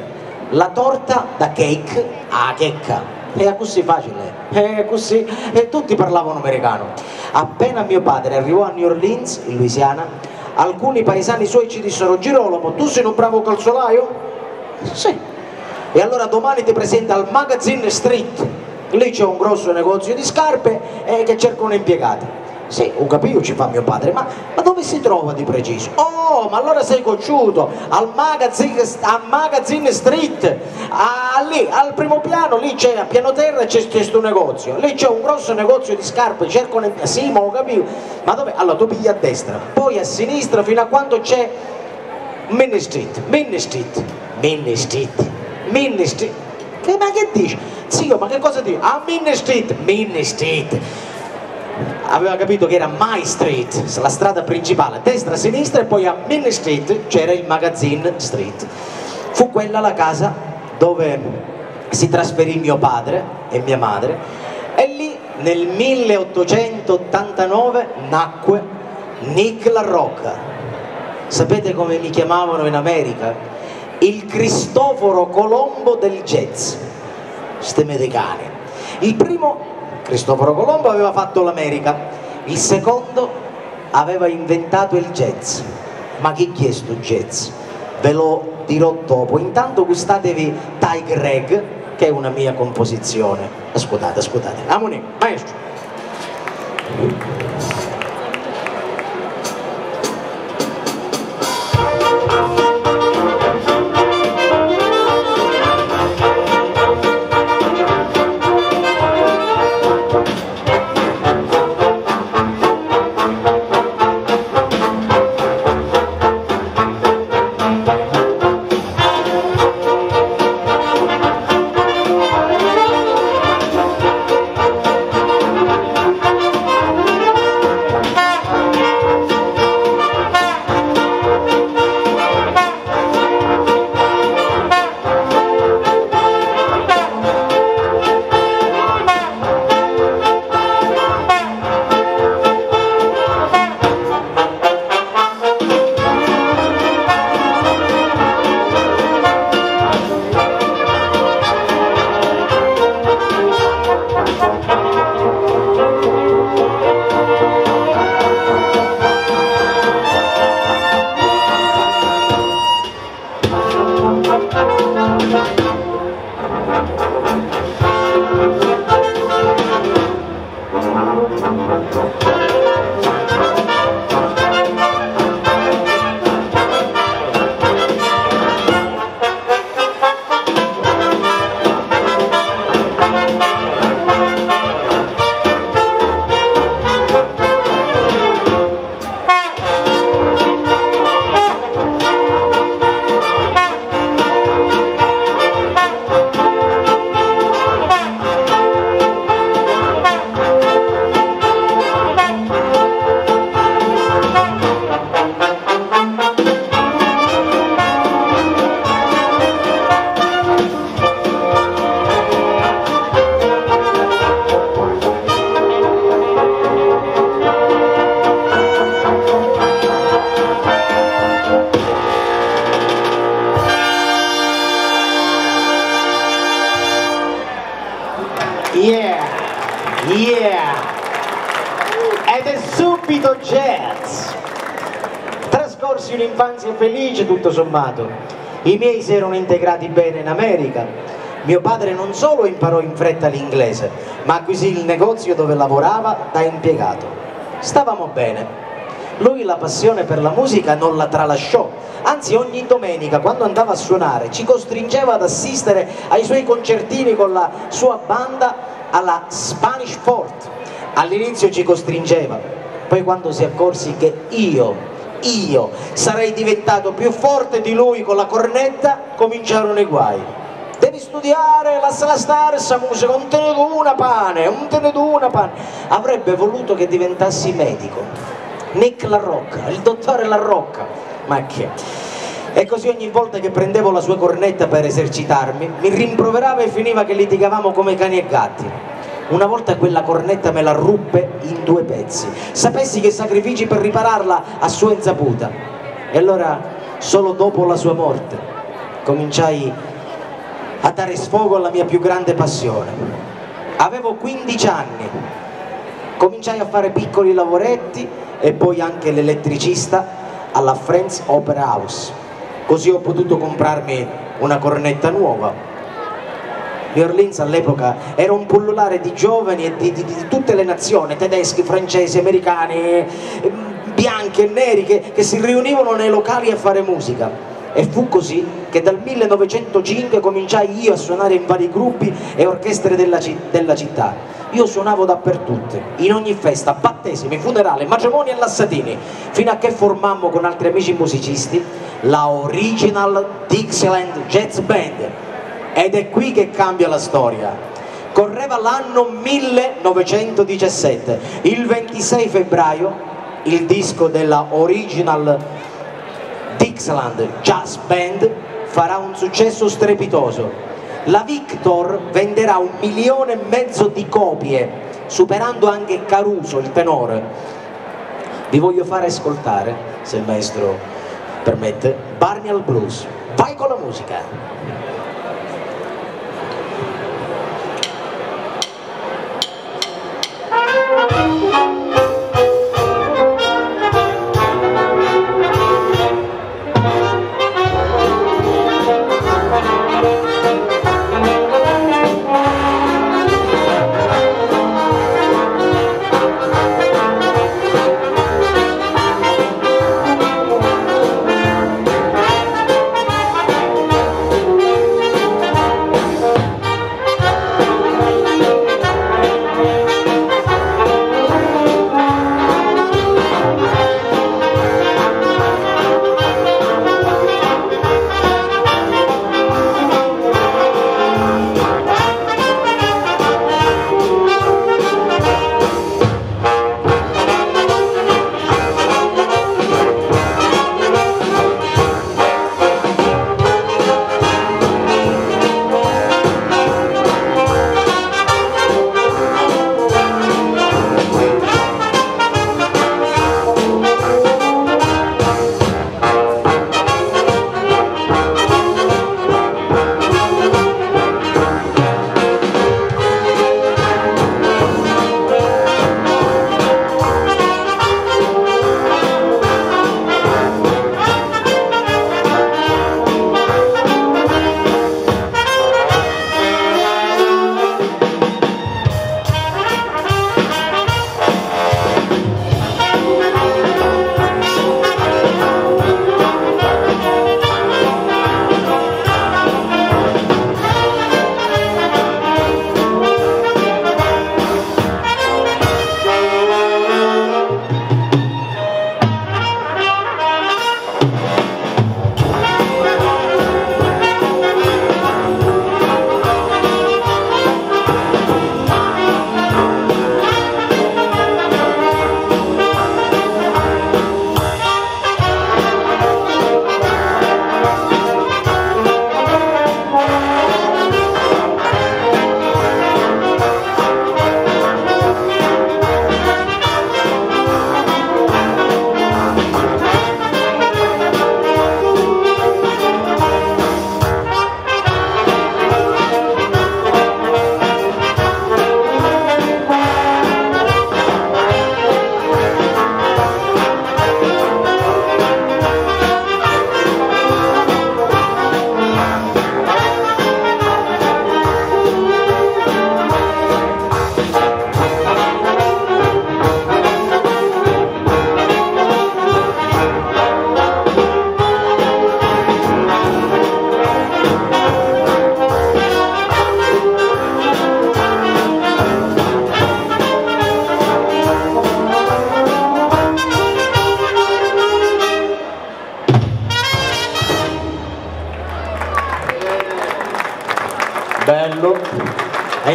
la torta da cake a checca, era così facile, era così, e tutti parlavano americano. Appena mio padre arrivò a New Orleans, in Louisiana, alcuni paesani suoi ci dissero: Girolamo, tu sei un bravo calzolaio? Sì. E allora domani ti presenta al Magazine Street, lì c'è un grosso negozio di scarpe che cercano impiegati. Sì, un capello ci fa mio padre, ma dove si trova di preciso? Oh, ma allora sei cocciuto, al Magazine Street, lì, al primo piano, lì c'è, a piano terra c'è questo negozio, lì c'è un grosso negozio di scarpe, cercano impiegati. Sì, ma ho capito, ma dove? Allora tu pigli a destra, poi a sinistra fino a quando c'è Main Street, Main Street, Main Street, Main Street. Ma che dici? Zio, ma che cosa dici? Ah, Main Street, Main Street. Aveva capito che era My Street, la strada principale, destra, sinistra, e poi a Main Street c'era il Magazine Street. Fu quella la casa dove si trasferì mio padre e mia madre, e lì nel 1889 nacque Nick La Rocca. Sapete come mi chiamavano in America? Il Cristoforo Colombo del jazz, sti americani. Il primo, Cristoforo Colombo, aveva fatto l'America, il secondo aveva inventato il jazz. Ma chi chiesto jazz? Ve lo dirò dopo. Intanto gustatevi Tiger Rag, che è una mia composizione. Ascoltate, ascoltate. Amoni, maestro. Yeah, yeah. Ed è subito jazz. Trascorsi un'infanzia felice, tutto sommato. I miei si erano integrati bene in America. Mio padre non solo imparò in fretta l'inglese, ma acquisì il negozio dove lavorava da impiegato. Stavamo bene. Lui la passione per la musica non la tralasciò, anzi ogni domenica quando andava a suonare ci costringeva ad assistere ai suoi concertini con la sua banda alla Spanish Fort. All'inizio ci costringeva, poi quando si accorse che io sarei diventato più forte di lui con la cornetta, cominciarono i guai. Devi studiare la sala starsa musica, non te ne do una pane. Avrebbe voluto che diventassi medico. Nick La Rocca, il dottore La Rocca, ma che... E così ogni volta che prendevo la sua cornetta per esercitarmi, mi rimproverava e finiva che litigavamo come cani e gatti. Una volta quella cornetta me la ruppe in 2 pezzi. Sapessi che sacrifici per ripararla a sua insaputa. E allora, solo dopo la sua morte, cominciai a dare sfogo alla mia più grande passione. Avevo 15 anni, cominciai a fare piccoli lavoretti e poi anche l'elettricista alla Friends Opera House. Così ho potuto comprarmi una cornetta nuova. New Orleans all'epoca era un pullulare di giovani e di tutte le nazioni, tedeschi, francesi, americani, bianchi e neri, che si riunivano nei locali a fare musica. E fu così che dal 1905 cominciai io a suonare in vari gruppi e orchestre della città. Io suonavo dappertutto, in ogni festa, battesimi, funerali, matrimoni e lassatini, fino a che formammo con altri amici musicisti la Original Dixieland Jazz Band. Ed è qui che cambia la storia. Correva l'anno 1917, il 26 febbraio il disco della Original Dixieland Jazz Band farà un successo strepitoso. La Victor venderà 1,5 milioni di copie, superando anche Caruso, il tenore. Vi voglio fare ascoltare, se il maestro permette, Barnial Blues. Vai con la musica!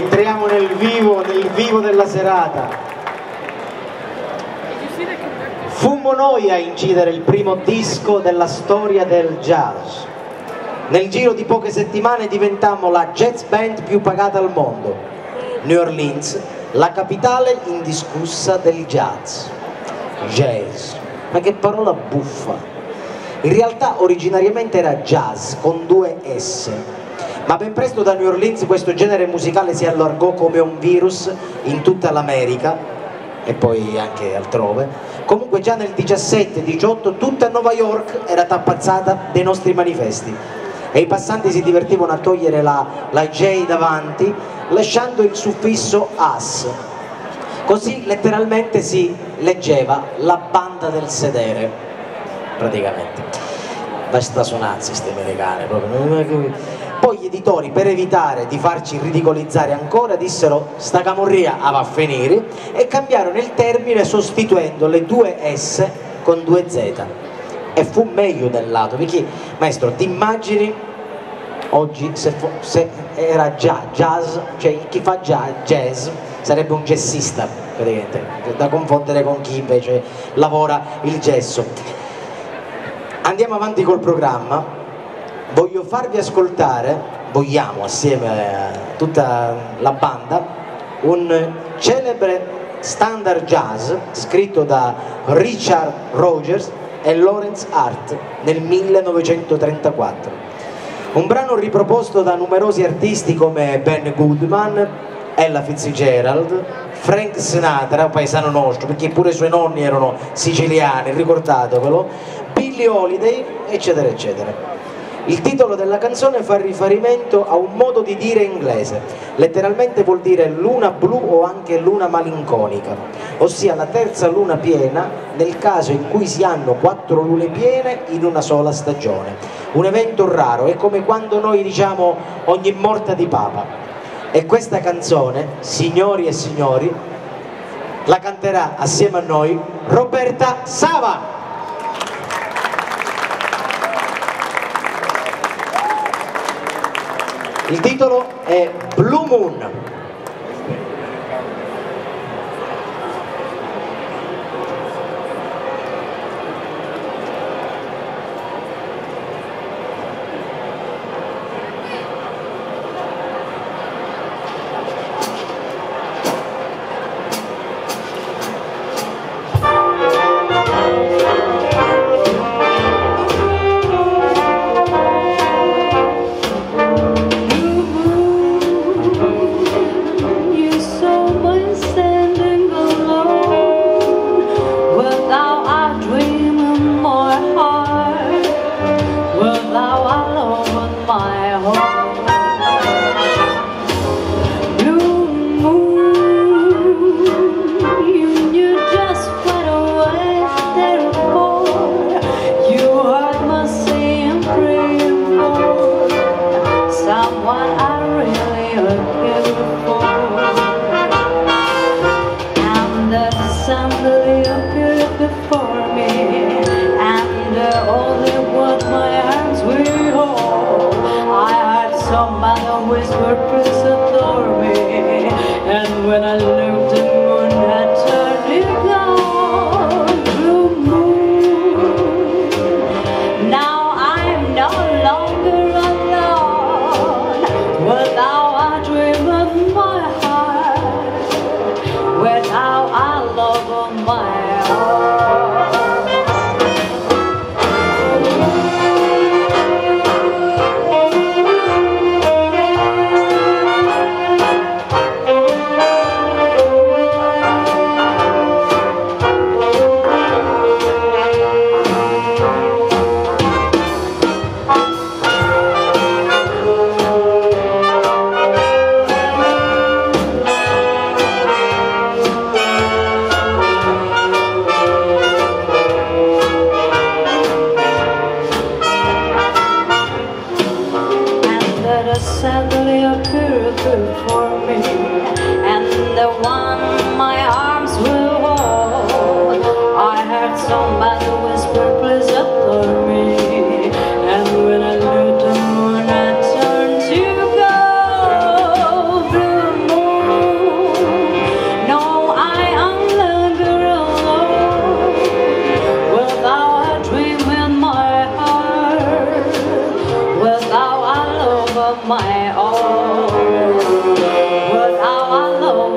Entriamo nel vivo della serata. Fummo noi a incidere il primo disco della storia del jazz. Nel giro di poche settimane diventammo la jazz band più pagata al mondo. New Orleans, la capitale indiscussa del jazz. Jazz, ma che parola buffa. In realtà originariamente era jazz con due S. Ma ben presto da New Orleans questo genere musicale si allargò come un virus in tutta l'America e poi anche altrove. Comunque già nel 17-18 tutta New York era tappazzata dei nostri manifesti e i passanti si divertivano a togliere la J davanti lasciando il suffisso AS. Così letteralmente si leggeva la banda del sedere, praticamente. Basta suonarsi ste americane proprio. Poi gli editori, per evitare di farci ridicolizzare ancora, dissero sta camorria va a finire e cambiarono il termine sostituendo le due S con due Z. E fu meglio del lato, perché maestro ti immagini oggi se era già jazz, cioè chi fa già jazz sarebbe un jazzista praticamente, da confondere con chi invece lavora il gesso. Andiamo avanti col programma. Voglio farvi ascoltare, vogliamo assieme a tutta la banda, un celebre standard jazz scritto da Richard Rogers e Lawrence Hart nel 1934. Un brano riproposto da numerosi artisti come Ben Goodman, Ella Fitzgerald, Frank Sinatra, paesano nostro, perché pure i suoi nonni erano siciliani, ricordatevelo, Billie Holiday, eccetera, eccetera. Il titolo della canzone fa riferimento a un modo di dire inglese, letteralmente vuol dire luna blu o anche luna malinconica, ossia la terza luna piena nel caso in cui si hanno 4 lune piene in una sola stagione. Un evento raro, è come quando noi diciamo ogni morta di papa. E questa canzone, signori e signori, la canterà assieme a noi Roberta Sava. Il titolo è Blue Moon.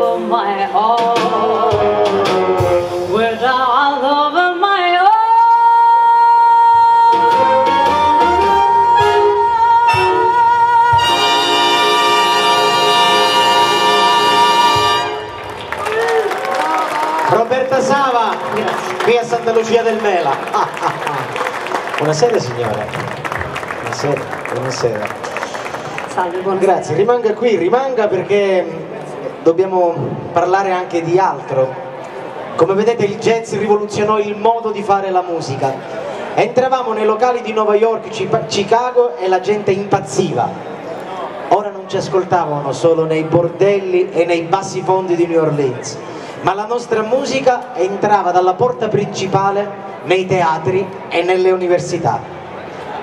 of my heart, with all love of my heart. Roberta Sava, qui a Santa Lucia del Mela. Buonasera signora. Buonasera, buonasera. Grazie, rimanga qui, rimanga perché dobbiamo parlare anche di altro. Come vedete il jazz rivoluzionò il modo di fare la musica. Entravamo nei locali di New York, Chicago e la gente impazziva. Ora non ci ascoltavano solo nei bordelli e nei bassi fondi di New Orleans, ma la nostra musica entrava dalla porta principale nei teatri e nelle università.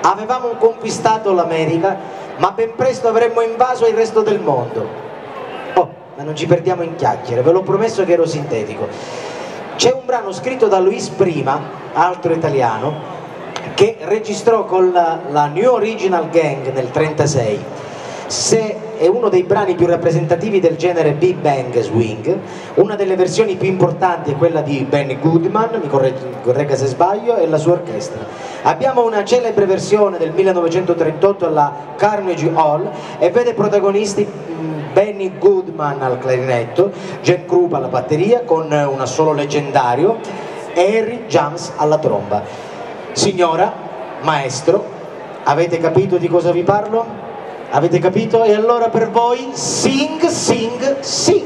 Avevamo conquistato l'America, ma ben presto avremmo invaso il resto del mondo. Oh, ma non ci perdiamo in chiacchiere, ve l'ho promesso che ero sintetico. C'è un brano scritto da Luis Prima, altro italiano, che registrò con la New Original Gang nel 1936. Se è uno dei brani più rappresentativi del genere Big Bang Swing, una delle versioni più importanti è quella di Benny Goodman, mi corregga se sbaglio, e la sua orchestra. Abbiamo una celebre versione del 1938 alla Carnegie Hall e vede protagonisti Benny Goodman al clarinetto, Gene Krupa alla batteria con un assolo leggendario e Harry James alla tromba. Signora, maestro, avete capito di cosa vi parlo? Avete capito? E allora per voi sing, sing, sing!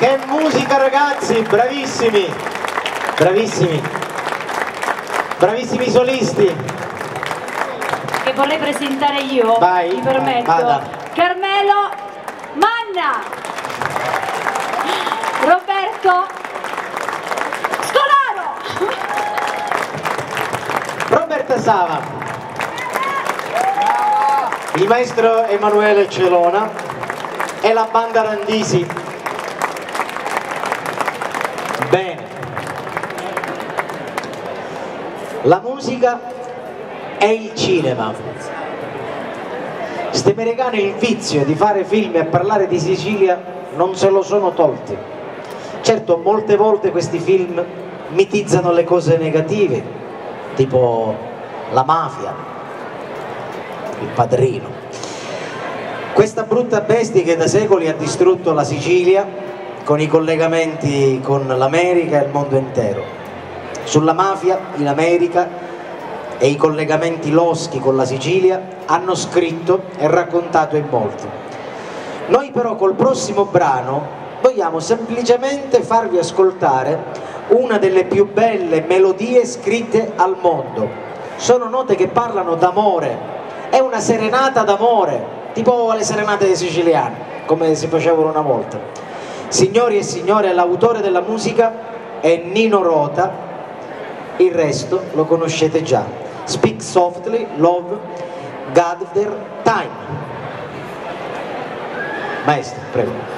Che musica ragazzi, bravissimi, bravissimi, bravissimi solisti. Che vorrei presentare io, vai, mi permetto. Vada. Carmelo Manna, Roberto Scolaro, Roberta Sava, il maestro Emanuele Celona e la banda Randisi. La musica e il cinema. Ste americani il vizio di fare film e parlare di Sicilia non se lo sono tolti. Certo, molte volte questi film mitizzano le cose negative, tipo la mafia, il padrino. Questa brutta bestia che da secoli ha distrutto la Sicilia con i collegamenti con l'America e il mondo intero. Sulla mafia in America e i collegamenti loschi con la Sicilia hanno scritto e raccontato in molti. Noi però col prossimo brano vogliamo semplicemente farvi ascoltare una delle più belle melodie scritte al mondo. Sono note che parlano d'amore, è una serenata d'amore, tipo le serenate dei siciliani, come si facevano una volta. Signori e signore, l'autore della musica è Nino Rota. Il resto lo conoscete già. Speak Softly, Love, Gather Time. Maestro, prego.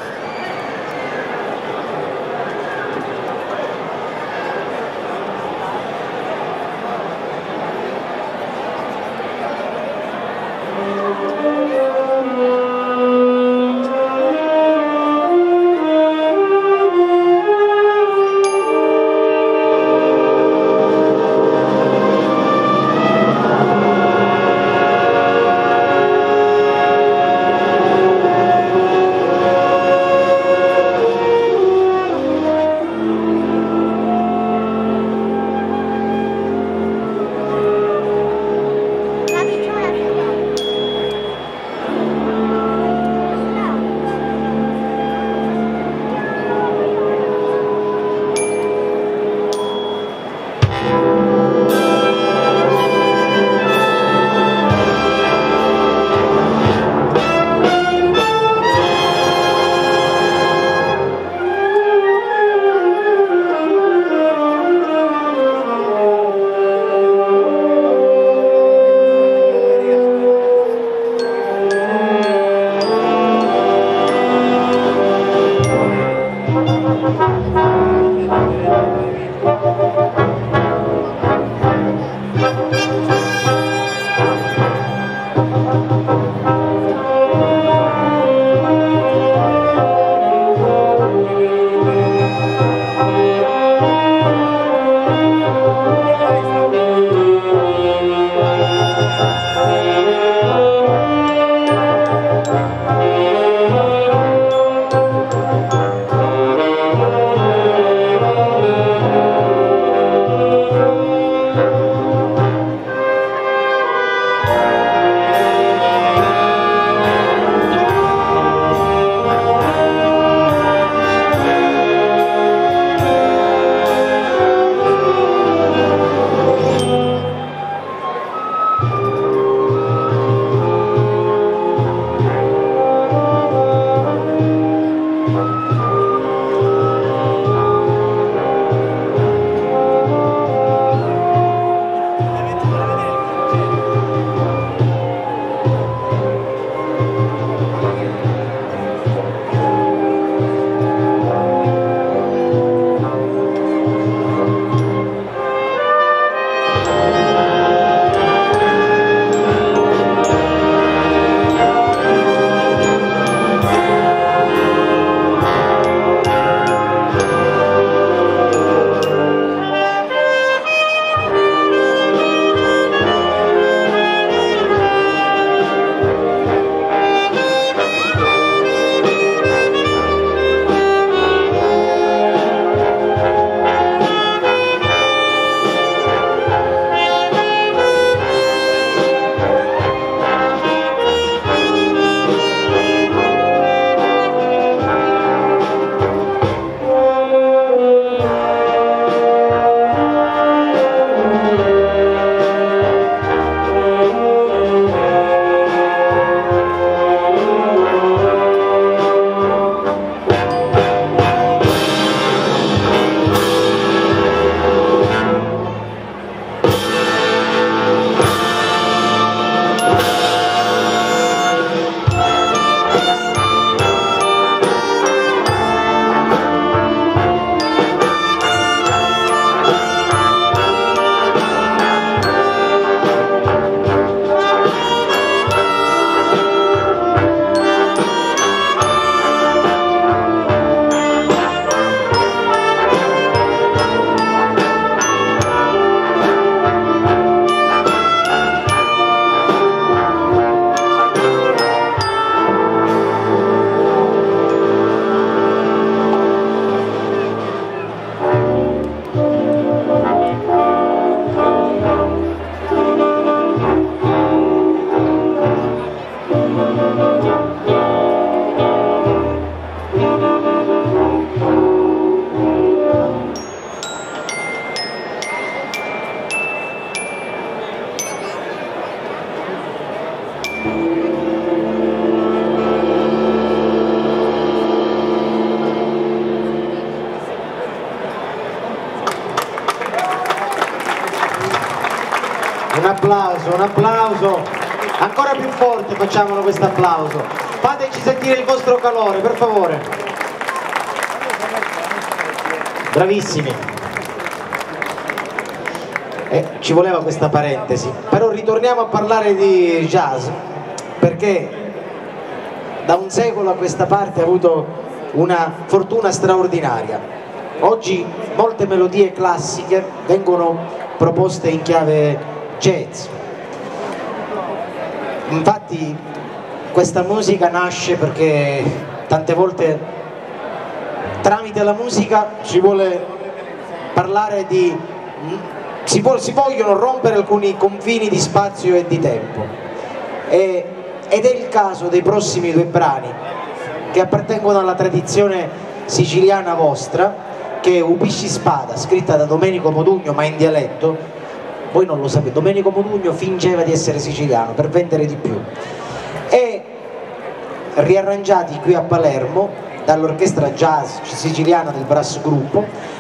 applauso, un applauso ancora più forte, facciamolo questo applauso, fateci sentire il vostro calore, per favore. Bravissimi. Ci voleva questa parentesi, però ritorniamo a parlare di jazz, perché da un secolo a questa parte ha avuto una fortuna straordinaria. Oggi molte melodie classiche vengono proposte in chiave jazz. Infatti questa musica nasce perché tante volte tramite la musica si vuole parlare di... si vogliono rompere alcuni confini di spazio e di tempo. Ed è il caso dei prossimi due brani che appartengono alla tradizione siciliana vostra, che è Upisci Spada, scritta da Domenico Modugno ma in dialetto. Voi non lo sapete, Domenico Modugno fingeva di essere siciliano per vendere di più, e riarrangiati qui a Palermo dall'orchestra jazz siciliana del Press Group,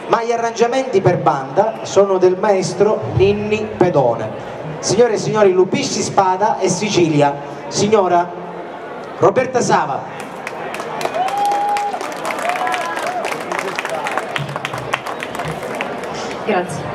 ma gli arrangiamenti per banda sono del maestro Ninni Pedone. Signore e signori, Upisci Spada e Sicilia, signora Roberta Sava. Grazie.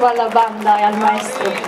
Alla banda e al maestro.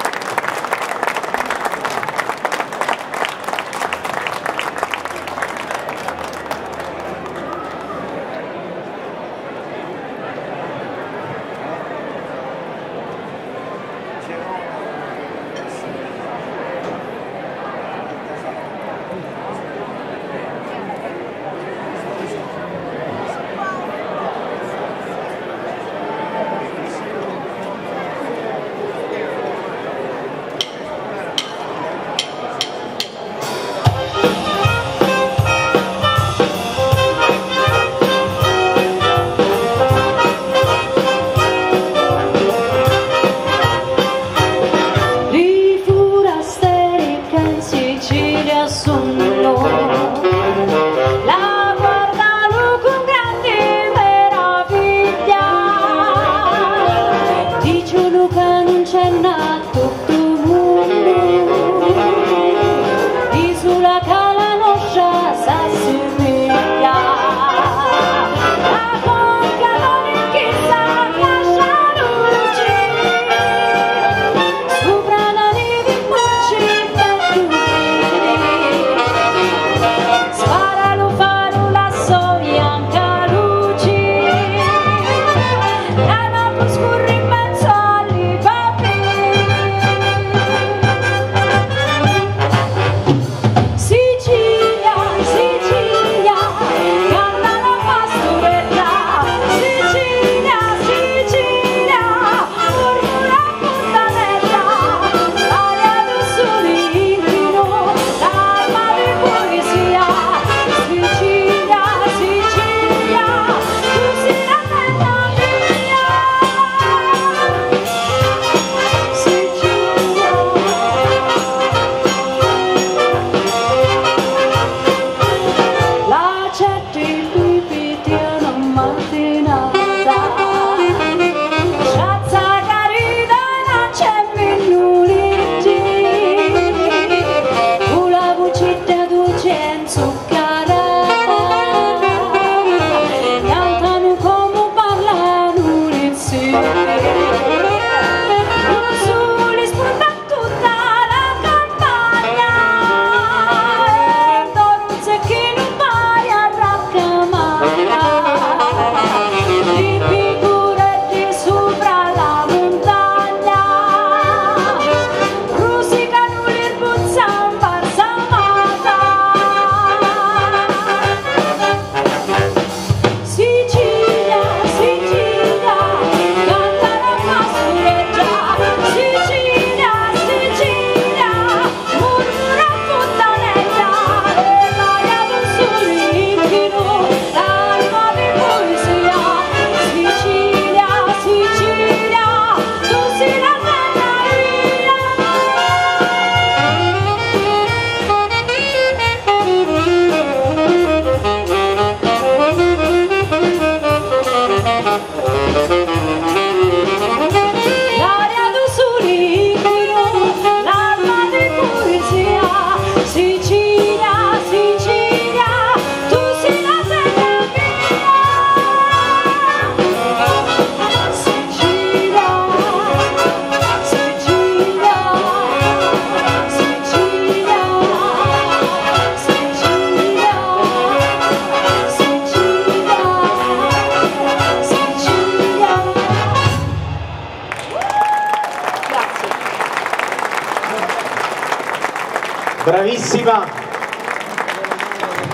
Bravissima,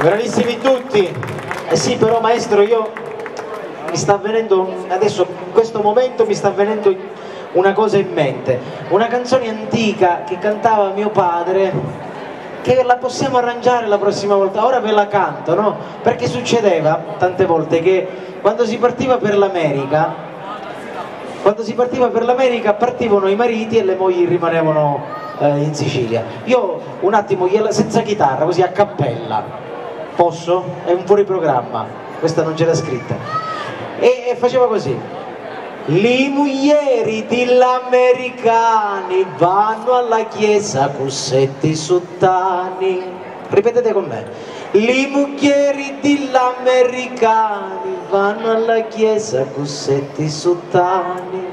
bravissimi tutti. Eh sì, però maestro, io mi sta avvenendo adesso, in questo momento mi sta avvenendo una cosa in mente, una canzone antica che cantava mio padre, che la possiamo arrangiare la prossima volta. Ora ve la canto, no? Perché succedeva tante volte che quando si partiva per l'America, partivano i mariti e le mogli rimanevano in Sicilia. Io un attimo, senza chitarra, così a cappella, posso? È un fuori programma, questa non c'era scritta. E facevo così: li muglieri dell'americani vanno alla chiesa con setti sottani. Ripetete con me: li muglieri dell'americani vanno alla chiesa con setti sottani,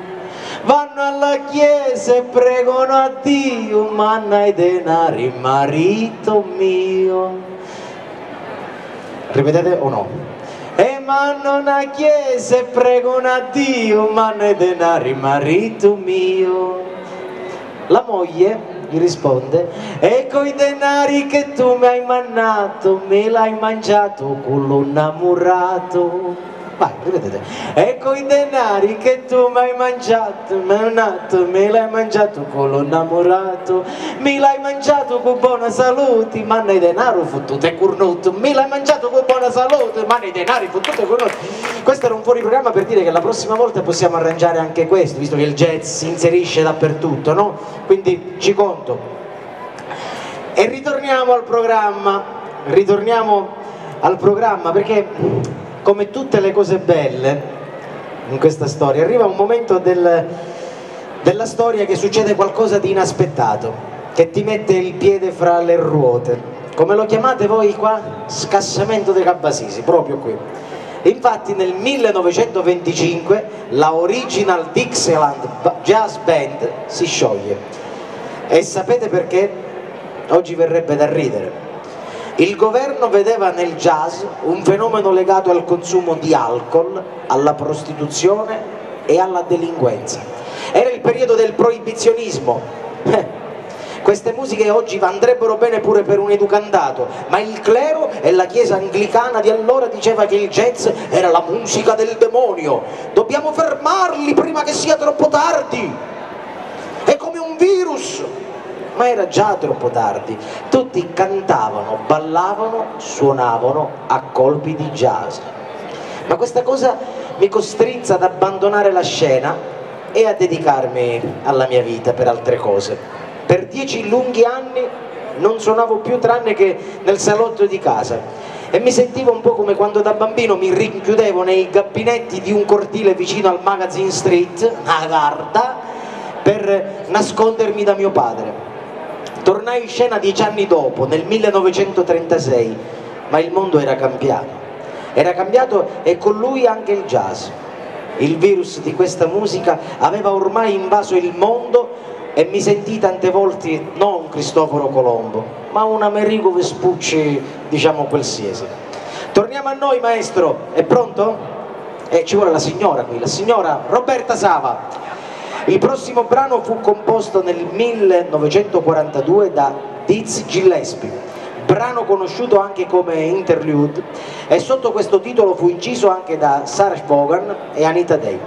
vanno alla chiesa e pregano a Dio, manna i denari marito mio. Ripetete o no? E manno una chiesa e pregano a Dio, manno i denari marito mio. La moglie gli risponde: e coi denari che tu mi hai mannato, me l'hai mangiato con l'innamorato. Vai, rivedete. E coi denari che tu mi hai mangiato, me l'hai mangiato con l'innamorato, me l'hai mangiato con buona salute, ma nei denari fottute e cornuto, me l'hai mangiato con buona salute, ma nei denari fottute e cornuto. Questo era un fuori programma per dire che la prossima volta possiamo arrangiare anche questo, visto che il jazz si inserisce dappertutto, no? Quindi ci conto. E ritorniamo al programma, perché, come tutte le cose belle in questa storia, arriva un momento della storia che succede qualcosa di inaspettato, che ti mette il piede fra le ruote. Come lo chiamate voi qua? Scassamento dei Cabbasisi, proprio qui. Infatti nel 1925 la Original Dixieland Jazz Band si scioglie. E sapete perché? Oggi verrebbe da ridere. Il governo vedeva nel jazz un fenomeno legato al consumo di alcol, alla prostituzione e alla delinquenza. Era il periodo del proibizionismo. Queste musiche oggi andrebbero bene pure per un educandato, ma il clero e la chiesa anglicana di allora diceva che il jazz era la musica del demonio. Dobbiamo fermarli prima che sia troppo tardi. È come un virus. Ma era già troppo tardi, tutti cantavano, ballavano, suonavano a colpi di jazz. Ma questa cosa mi costrinse ad abbandonare la scena e a dedicarmi alla mia vita per altre cose. Per 10 lunghi anni non suonavo più tranne che nel salotto di casa e mi sentivo un po' come quando da bambino mi rinchiudevo nei gabinetti di un cortile vicino al Magazine Street, a Garda, per nascondermi da mio padre. Tornai in scena 10 anni dopo, nel 1936, ma il mondo era cambiato. Era cambiato e con lui anche il jazz. Il virus di questa musica aveva ormai invaso il mondo e mi sentii tante volte non un Cristoforo Colombo, ma un Amerigo Vespucci, diciamo qualsiasi. Torniamo a noi, maestro. È pronto? Ci vuole la signora qui, la signora Roberta Sava. Il prossimo brano fu composto nel 1942 da Dizzy Gillespie, brano conosciuto anche come Interlude, e sotto questo titolo fu inciso anche da Sarah Vaughan e Anita Day,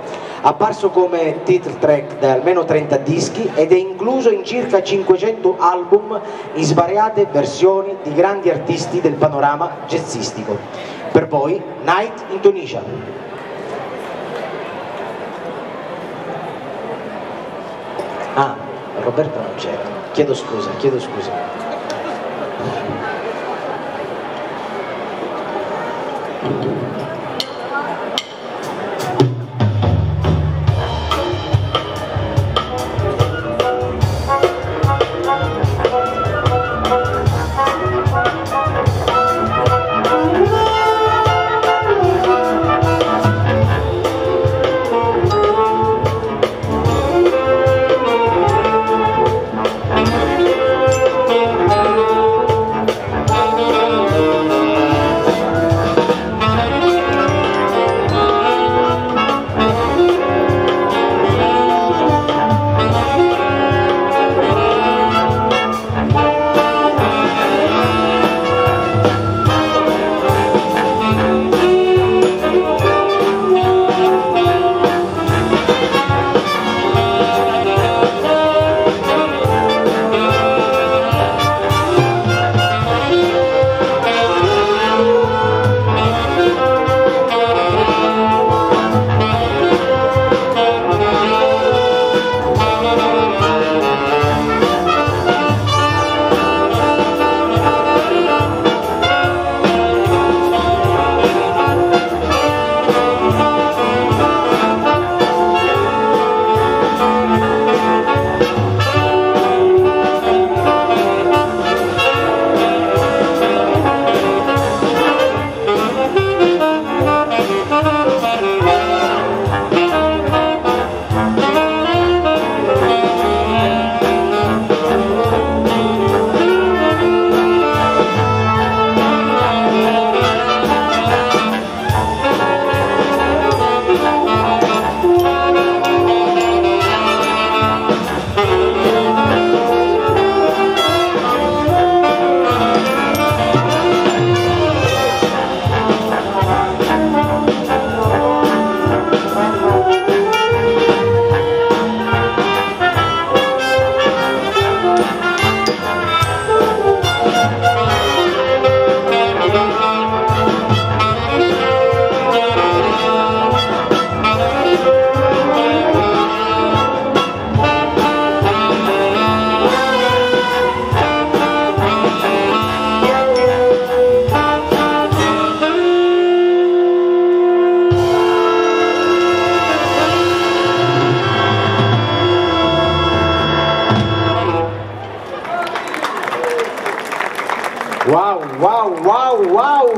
apparso come title track da almeno 30 dischi ed è incluso in circa 500 album in svariate versioni di grandi artisti del panorama jazzistico. Per voi, Night in Tunisia. Ah, Roberta non c'era, chiedo scusa,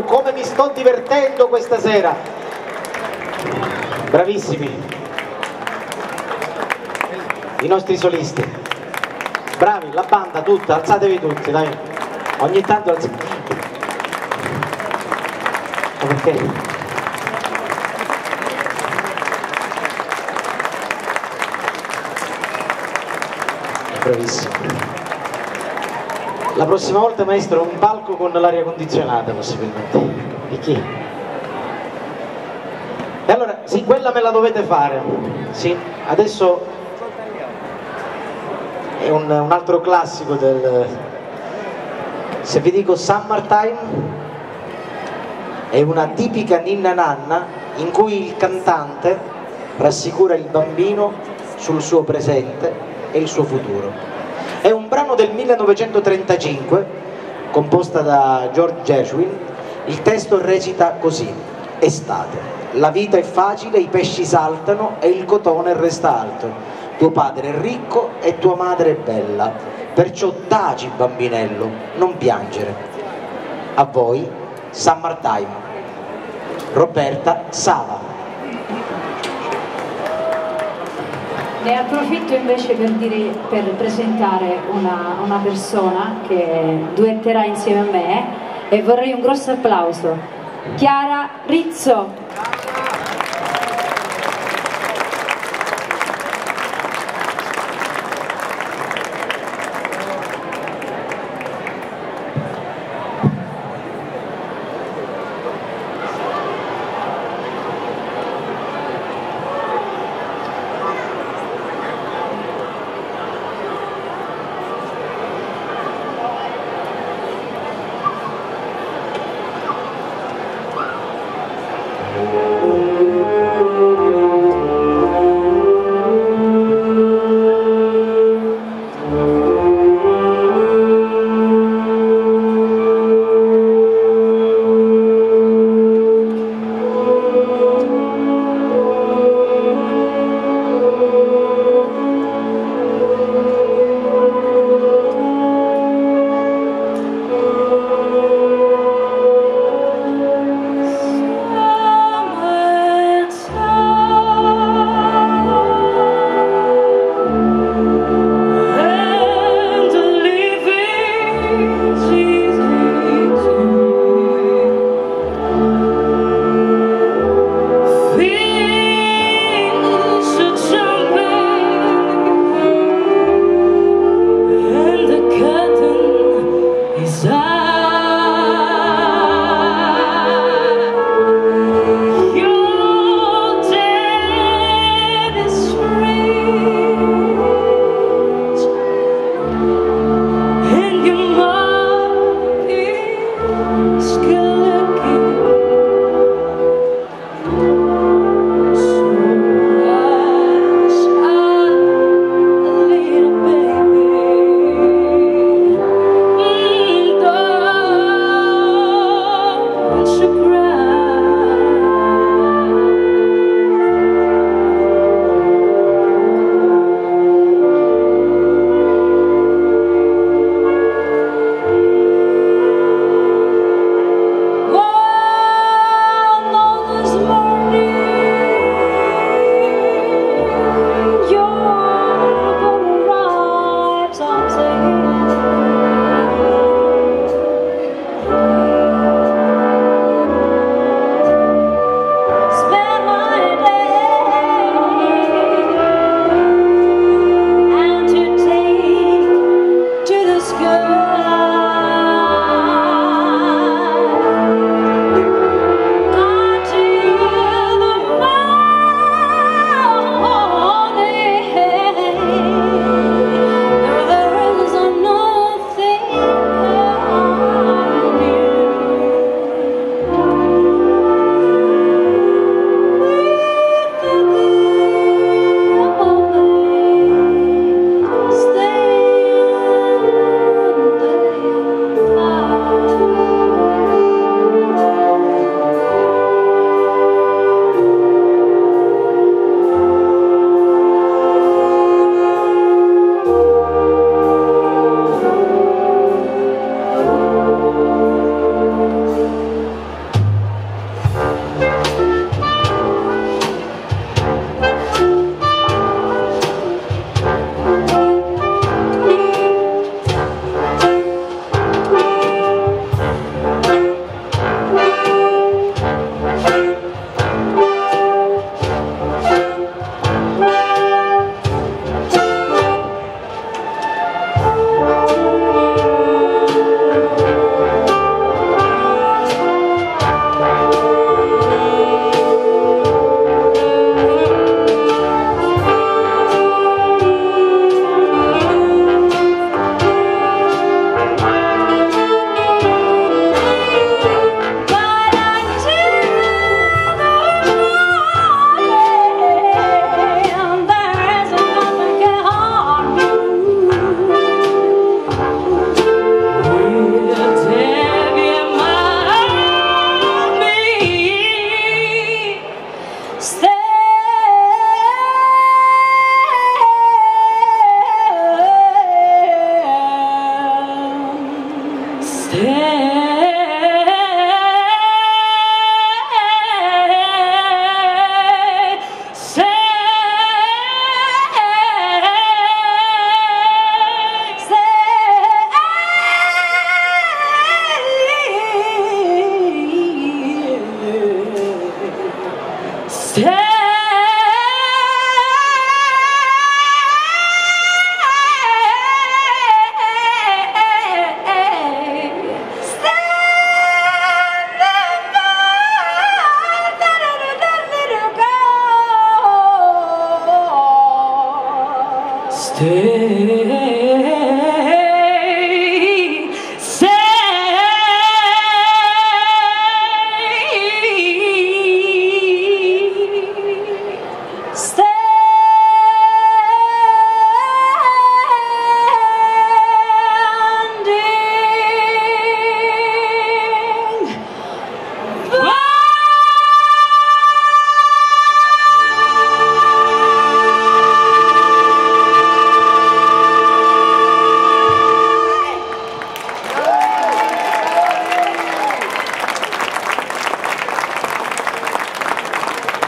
come mi sto divertendo questa sera, bravissimi i nostri solisti, bravi la banda tutta, alzatevi tutti, dai, ogni tanto alzatevi. Perché? Bravissimo. La prossima volta, maestro, un palco con l'aria condizionata possibilmente. Di chi? E allora, sì, quella me la dovete fare. Sì, adesso è un altro classico del... Se vi dico Summertime, è una tipica ninna nanna in cui il cantante rassicura il bambino sul suo presente e il suo futuro. È un brano del 1935 composta da George Gershwin. Il testo recita così: estate, la vita è facile, i pesci saltano e il cotone resta alto, tuo padre è ricco e tua madre è bella, perciò taci bambinello, non piangere. A voi Summertime, Roberta Sava. Ne approfitto invece per presentare una persona che duetterà insieme a me e vorrei un grosso applauso. Chiara Rizzo.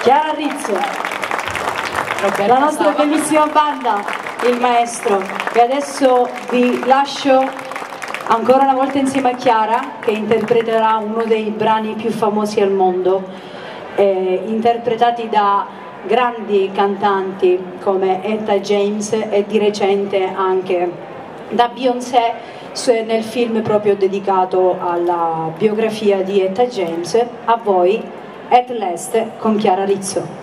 Chiara Rizzo, la nostra bellissima banda, il maestro. E adesso vi lascio ancora una volta insieme a Chiara, che interpreterà uno dei brani più famosi al mondo, interpretati da grandi cantanti come Etta James e di recente anche da Beyoncé nel film proprio dedicato alla biografia di Etta James. A voi At Last con Chiara Rizzo.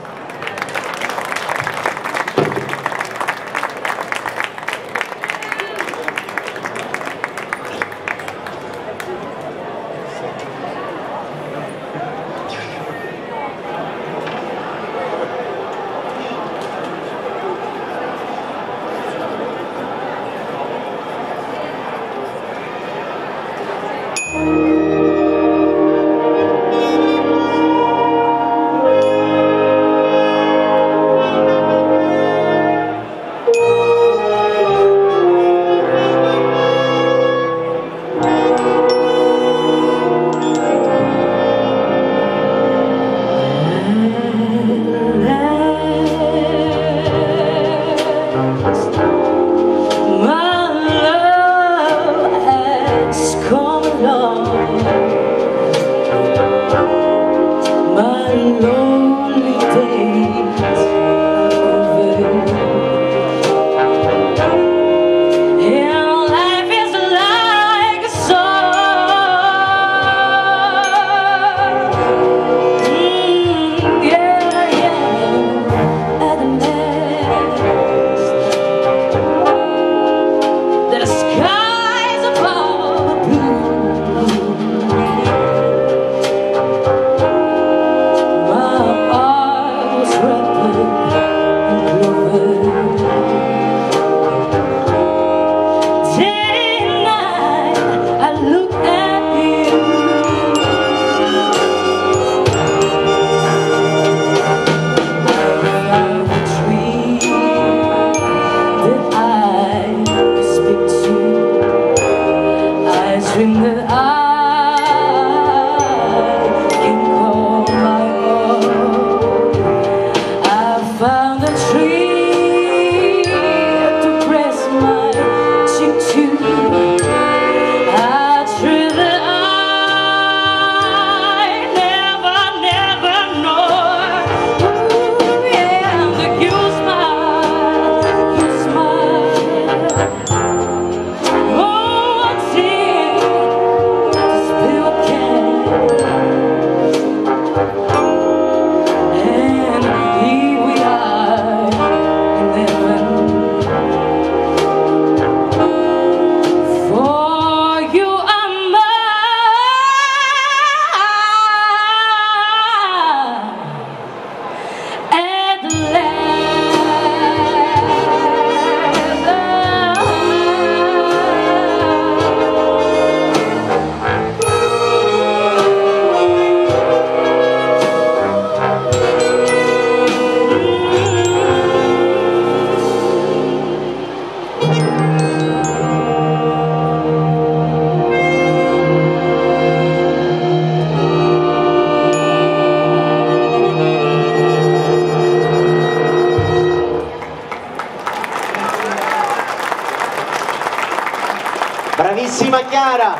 Bravissima Chiara,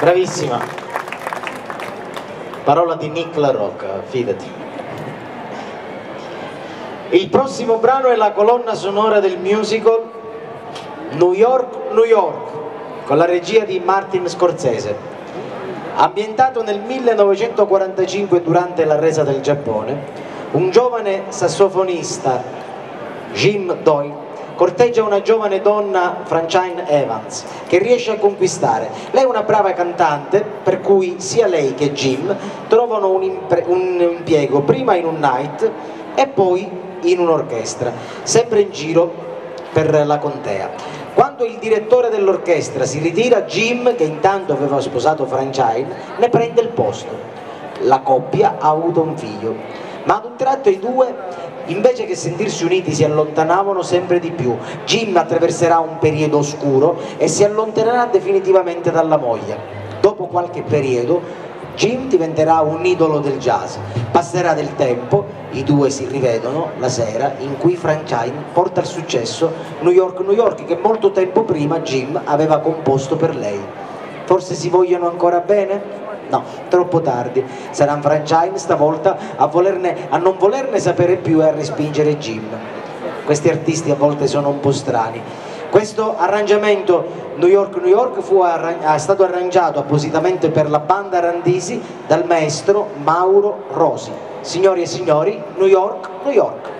bravissima. Parola di Nick La Rocca, fidati. Il prossimo brano è la colonna sonora del musical New York, New York, con la regia di Martin Scorsese. Ambientato nel 1945 durante la resa del Giappone, un giovane sassofonista Jim Doyle, corteggia una giovane donna, Francine Evans, che riesce a conquistare. Lei è una brava cantante, per cui sia lei che Jim trovano un impiego prima in un night e poi in un'orchestra, sempre in giro per la contea. Quando il direttore dell'orchestra si ritira, Jim, che intanto aveva sposato Francine, ne prende il posto. La coppia ha avuto un figlio, ma ad un tratto i due, invece che sentirsi uniti, si allontanavano sempre di più. Jim attraverserà un periodo oscuro e si allontanerà definitivamente dalla moglie. Dopo qualche periodo Jim diventerà un idolo del jazz. Passerà del tempo, i due si rivedono la sera in cui Francine porta al successo New York, New York, che molto tempo prima Jim aveva composto per lei. Forse si vogliono ancora bene? No, troppo tardi. Sarà Francine stavolta a non volerne sapere più e a respingere Jim. Questi artisti a volte sono un po' strani. Questo arrangiamento New York New York è stato arrangiato appositamente per la banda Randisi dal maestro Mauro Rosi. Signori e signori, New York New York.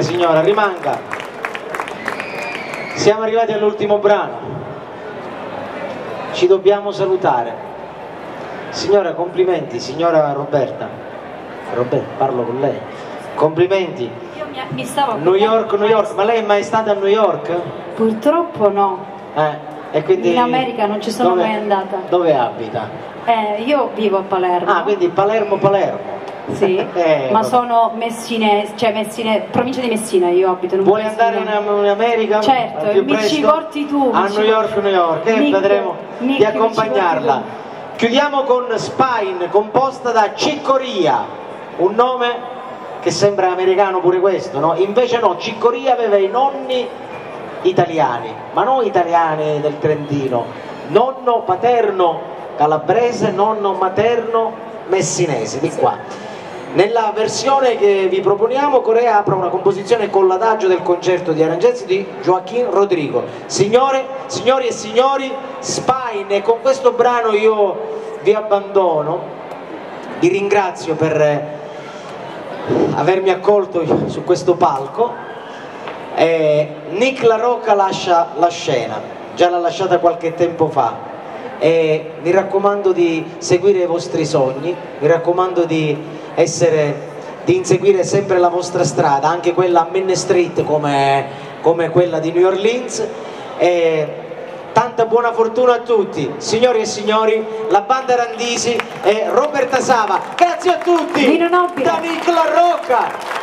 Signora, rimanga. Siamo arrivati all'ultimo brano. Ci dobbiamo salutare. Signora, complimenti, signora Roberta. Roberta, parlo con lei. Complimenti. Io mi stavo New York, New York, ma lei è mai stata a New York? Purtroppo no. E quindi in America non ci sono mai andata. Dove abita? Io vivo a Palermo. Ah, quindi Palermo. Sì, ma sono messinese, cioè provincia di Messina, io abito in un Vuoi Messina. Andare in America? Certo, mi ci porti tu. A New York, New York, Nick, vedremo Nick, di accompagnarla. Chiudiamo con Spine, composta da Ciccoria, un nome che sembra americano pure questo, no? Invece no, Ciccoria aveva i nonni italiani, ma non italiani del Trentino, nonno paterno calabrese, nonno materno messinese, di qua. Nella versione che vi proponiamo, Corea apre una composizione con l'adagio del concerto di Aranjuez di Joaquín Rodrigo. Signori e signori, Spine, con questo brano io vi abbandono, vi ringrazio per avermi accolto su questo palco. Nick La Rocca lascia la scena, già l'ha lasciata qualche tempo fa. E mi raccomando di seguire i vostri sogni, mi raccomando di inseguire sempre la vostra strada, anche quella a Main Street come quella di New Orleans, e tanta buona fortuna a tutti. Signori e signori, la banda Randisi e Roberta Sava, grazie a tutti, Nino Nobile, da Nick La Rocca.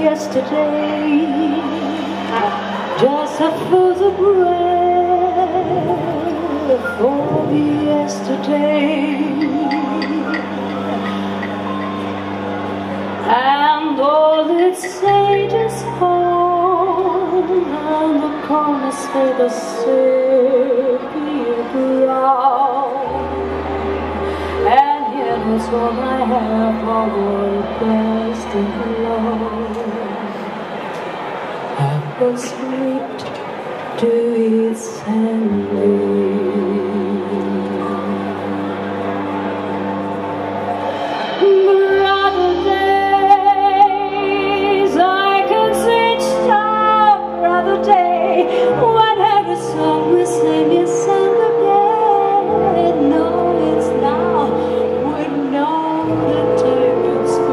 Yesterday, just for the breath of yesterday, and all its sages fall, and the corners of the sepia brown, and here was all I have, all the best in love. Was sweet to its ending. Brother days, I can say each time, brother day, when every song we sing is sung again. No, it's now, we know the time is gone.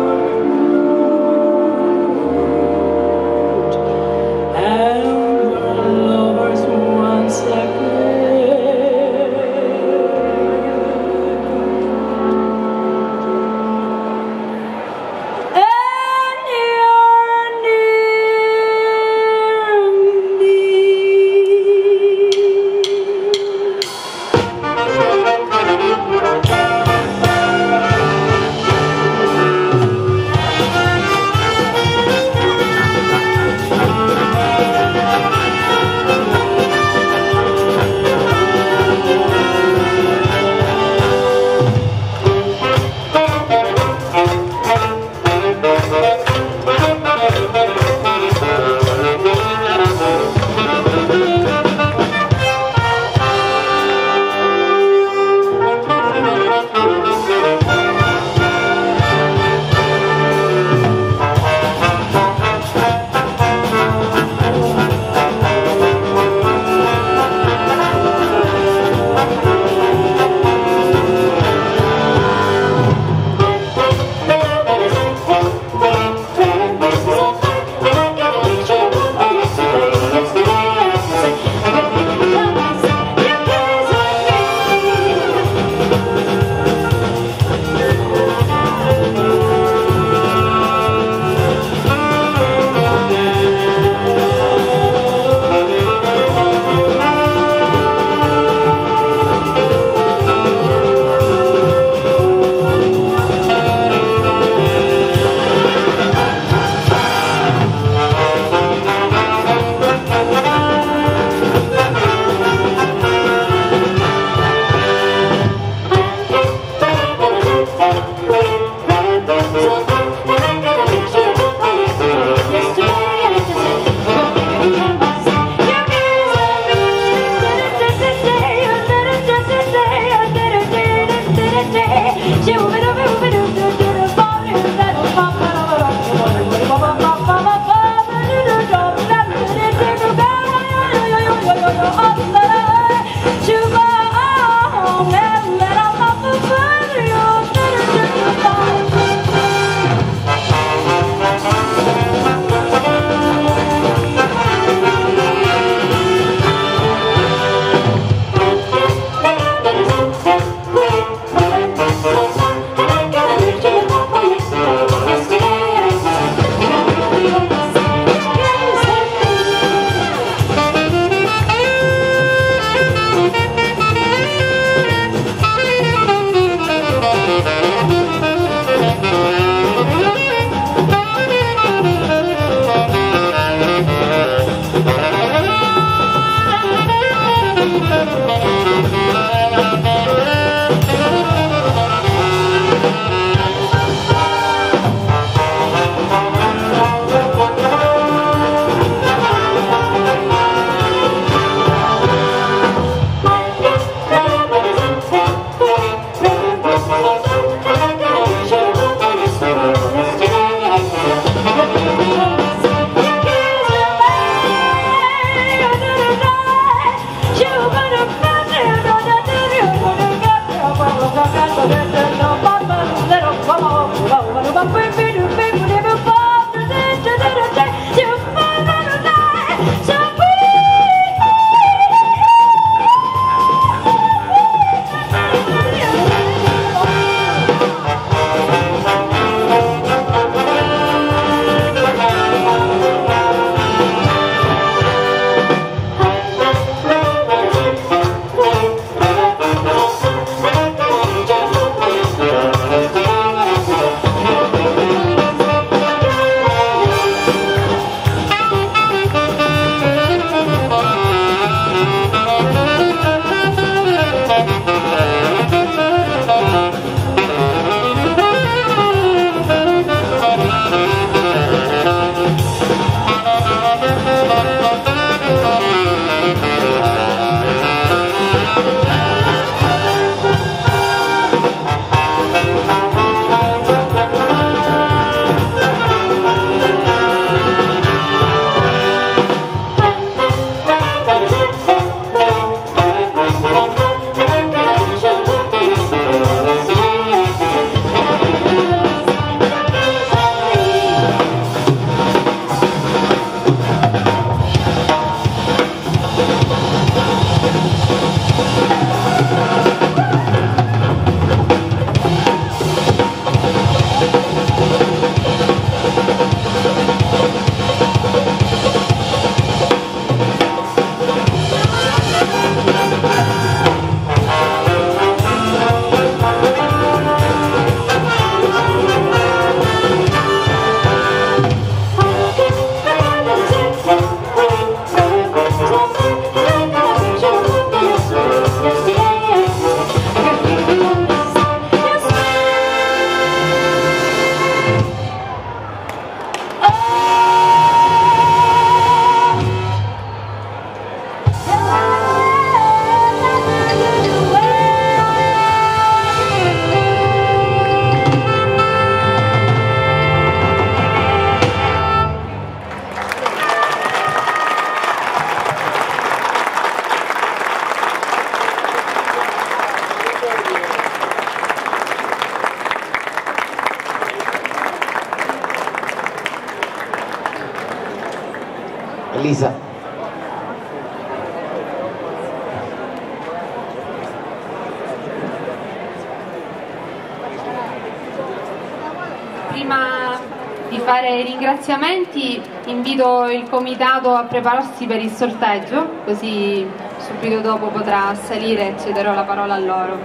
Invito il comitato a prepararsi per il sorteggio, così subito dopo potrà salire e cederò la parola a loro.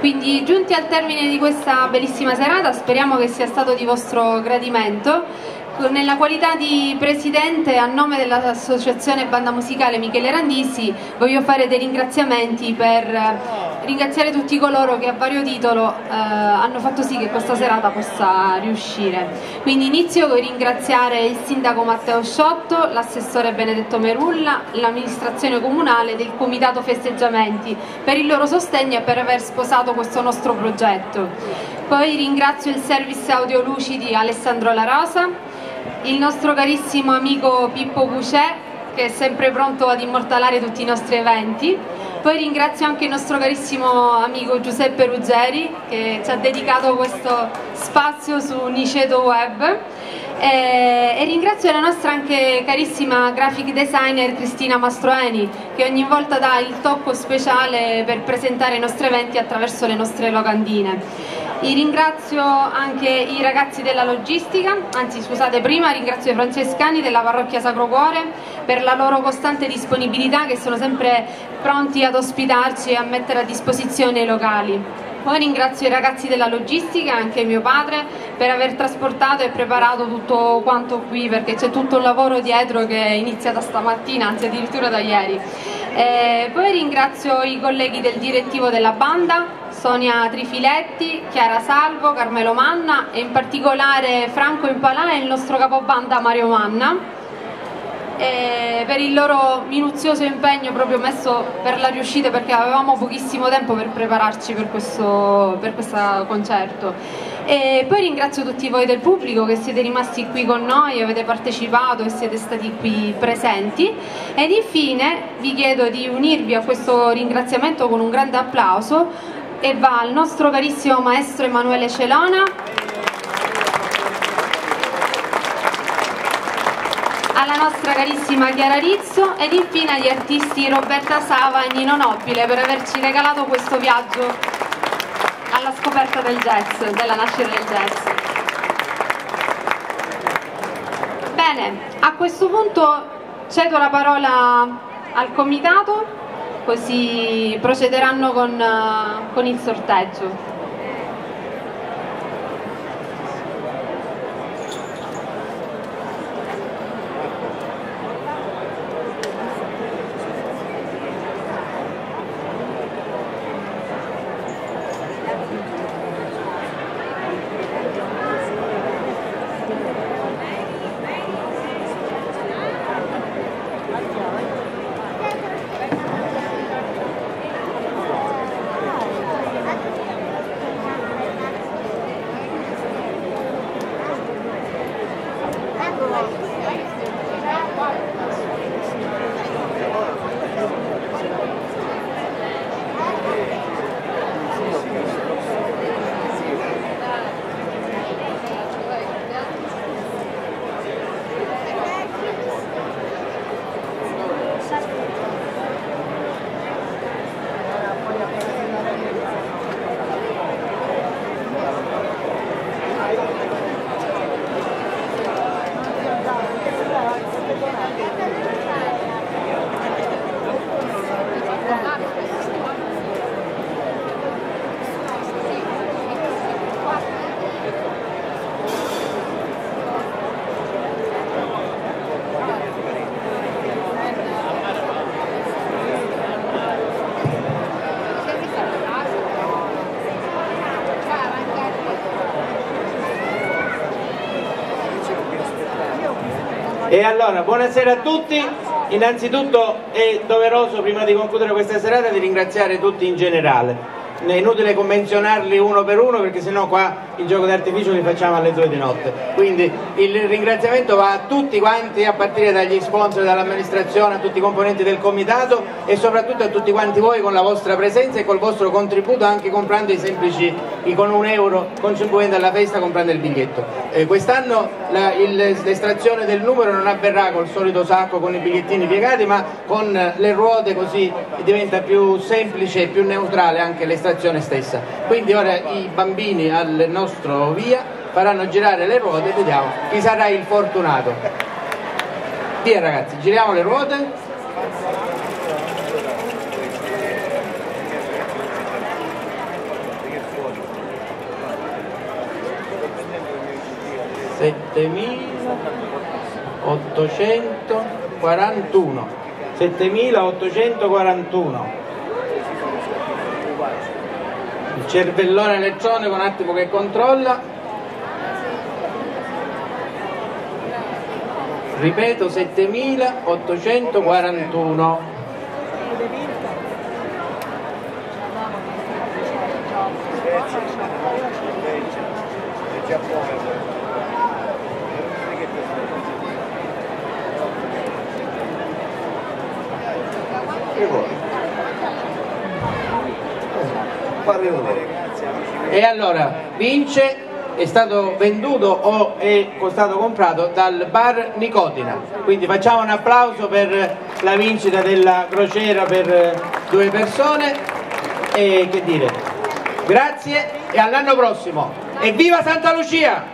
Quindi, giunti al termine di questa bellissima serata, speriamo che sia stato di vostro gradimento. Nella qualità di presidente, a nome dell'Associazione Banda Musicale Michele Randisi, voglio fare dei ringraziamenti per ringraziare tutti coloro che a vario titolo hanno fatto sì che questa serata possa riuscire. Quindi inizio con ringraziare il sindaco Matteo Sciotto, l'assessore Benedetto Merulla, l'amministrazione comunale del comitato festeggiamenti per il loro sostegno e per aver sposato questo nostro progetto. Poi ringrazio il service audio luci di Alessandro La Rosa, il nostro carissimo amico Pippo Cucè, che è sempre pronto ad immortalare tutti i nostri eventi. Poi ringrazio anche il nostro carissimo amico Giuseppe Ruggeri, che ci ha dedicato questo spazio su Niceto Web, e ringrazio la nostra anche carissima graphic designer Cristina Mastroeni, che ogni volta dà il tocco speciale per presentare i nostri eventi attraverso le nostre locandine. Ringrazio anche i ragazzi della logistica, anzi scusate, prima ringrazio i francescani della parrocchia Sacro Cuore per la loro costante disponibilità, che sono sempre pronti ad ospitarci e a mettere a disposizione i locali. Poi ringrazio i ragazzi della logistica, anche mio padre, per aver trasportato e preparato tutto quanto qui, perché c'è tutto un lavoro dietro che è iniziato stamattina, anzi addirittura da ieri. Poi ringrazio i colleghi del direttivo della banda, Sonia Trifiletti, Chiara Salvo, Carmelo Manna e in particolare Franco Impalà e il nostro capobanda Mario Manna, per il loro minuzioso impegno proprio messo per la riuscita, perché avevamo pochissimo tempo per prepararci per questo concerto. E poi ringrazio tutti voi del pubblico che siete rimasti qui con noi, avete partecipato e siete stati qui presenti, ed infine vi chiedo di unirvi a questo ringraziamento con un grande applauso, e va al nostro carissimo maestro Emanuele Celona, alla nostra carissima Chiara Rizzo ed infine agli artisti Roberta Sava e Nino Nobile per averci regalato questo viaggio alla scoperta del jazz, della nascita del jazz. Bene, a questo punto cedo la parola al comitato, così procederanno con il sorteggio. E allora, buonasera a tutti, innanzitutto è doveroso prima di concludere questa serata di ringraziare tutti in generale, è inutile convenzionarli uno per uno perché sennò qua il gioco d'artificio li facciamo alle 2 di notte, quindi il ringraziamento va a tutti quanti a partire dagli sponsor, dall'amministrazione, a tutti i componenti del comitato e soprattutto a tutti quanti voi con la vostra presenza e col vostro contributo anche comprando i semplici con €1 contribuendo alla festa comprando il biglietto. Quest'anno l'estrazione del numero non avverrà col solito sacco con i bigliettini piegati ma con le ruote, così diventa più semplice e più neutrale anche l'estrazione stessa. Quindi ora i bambini al nostro via faranno girare le ruote e vediamo chi sarà il fortunato. Via ragazzi, giriamo le ruote.7841, il cervellone elettronico un attimo che controlla, ripeto 7841. E allora vince, è stato venduto o è stato comprato dal bar Nicotina, quindi facciamo un applauso per la vincita della crociera per 2 persone e che dire, grazie e all'anno prossimo, evviva Santa Lucia!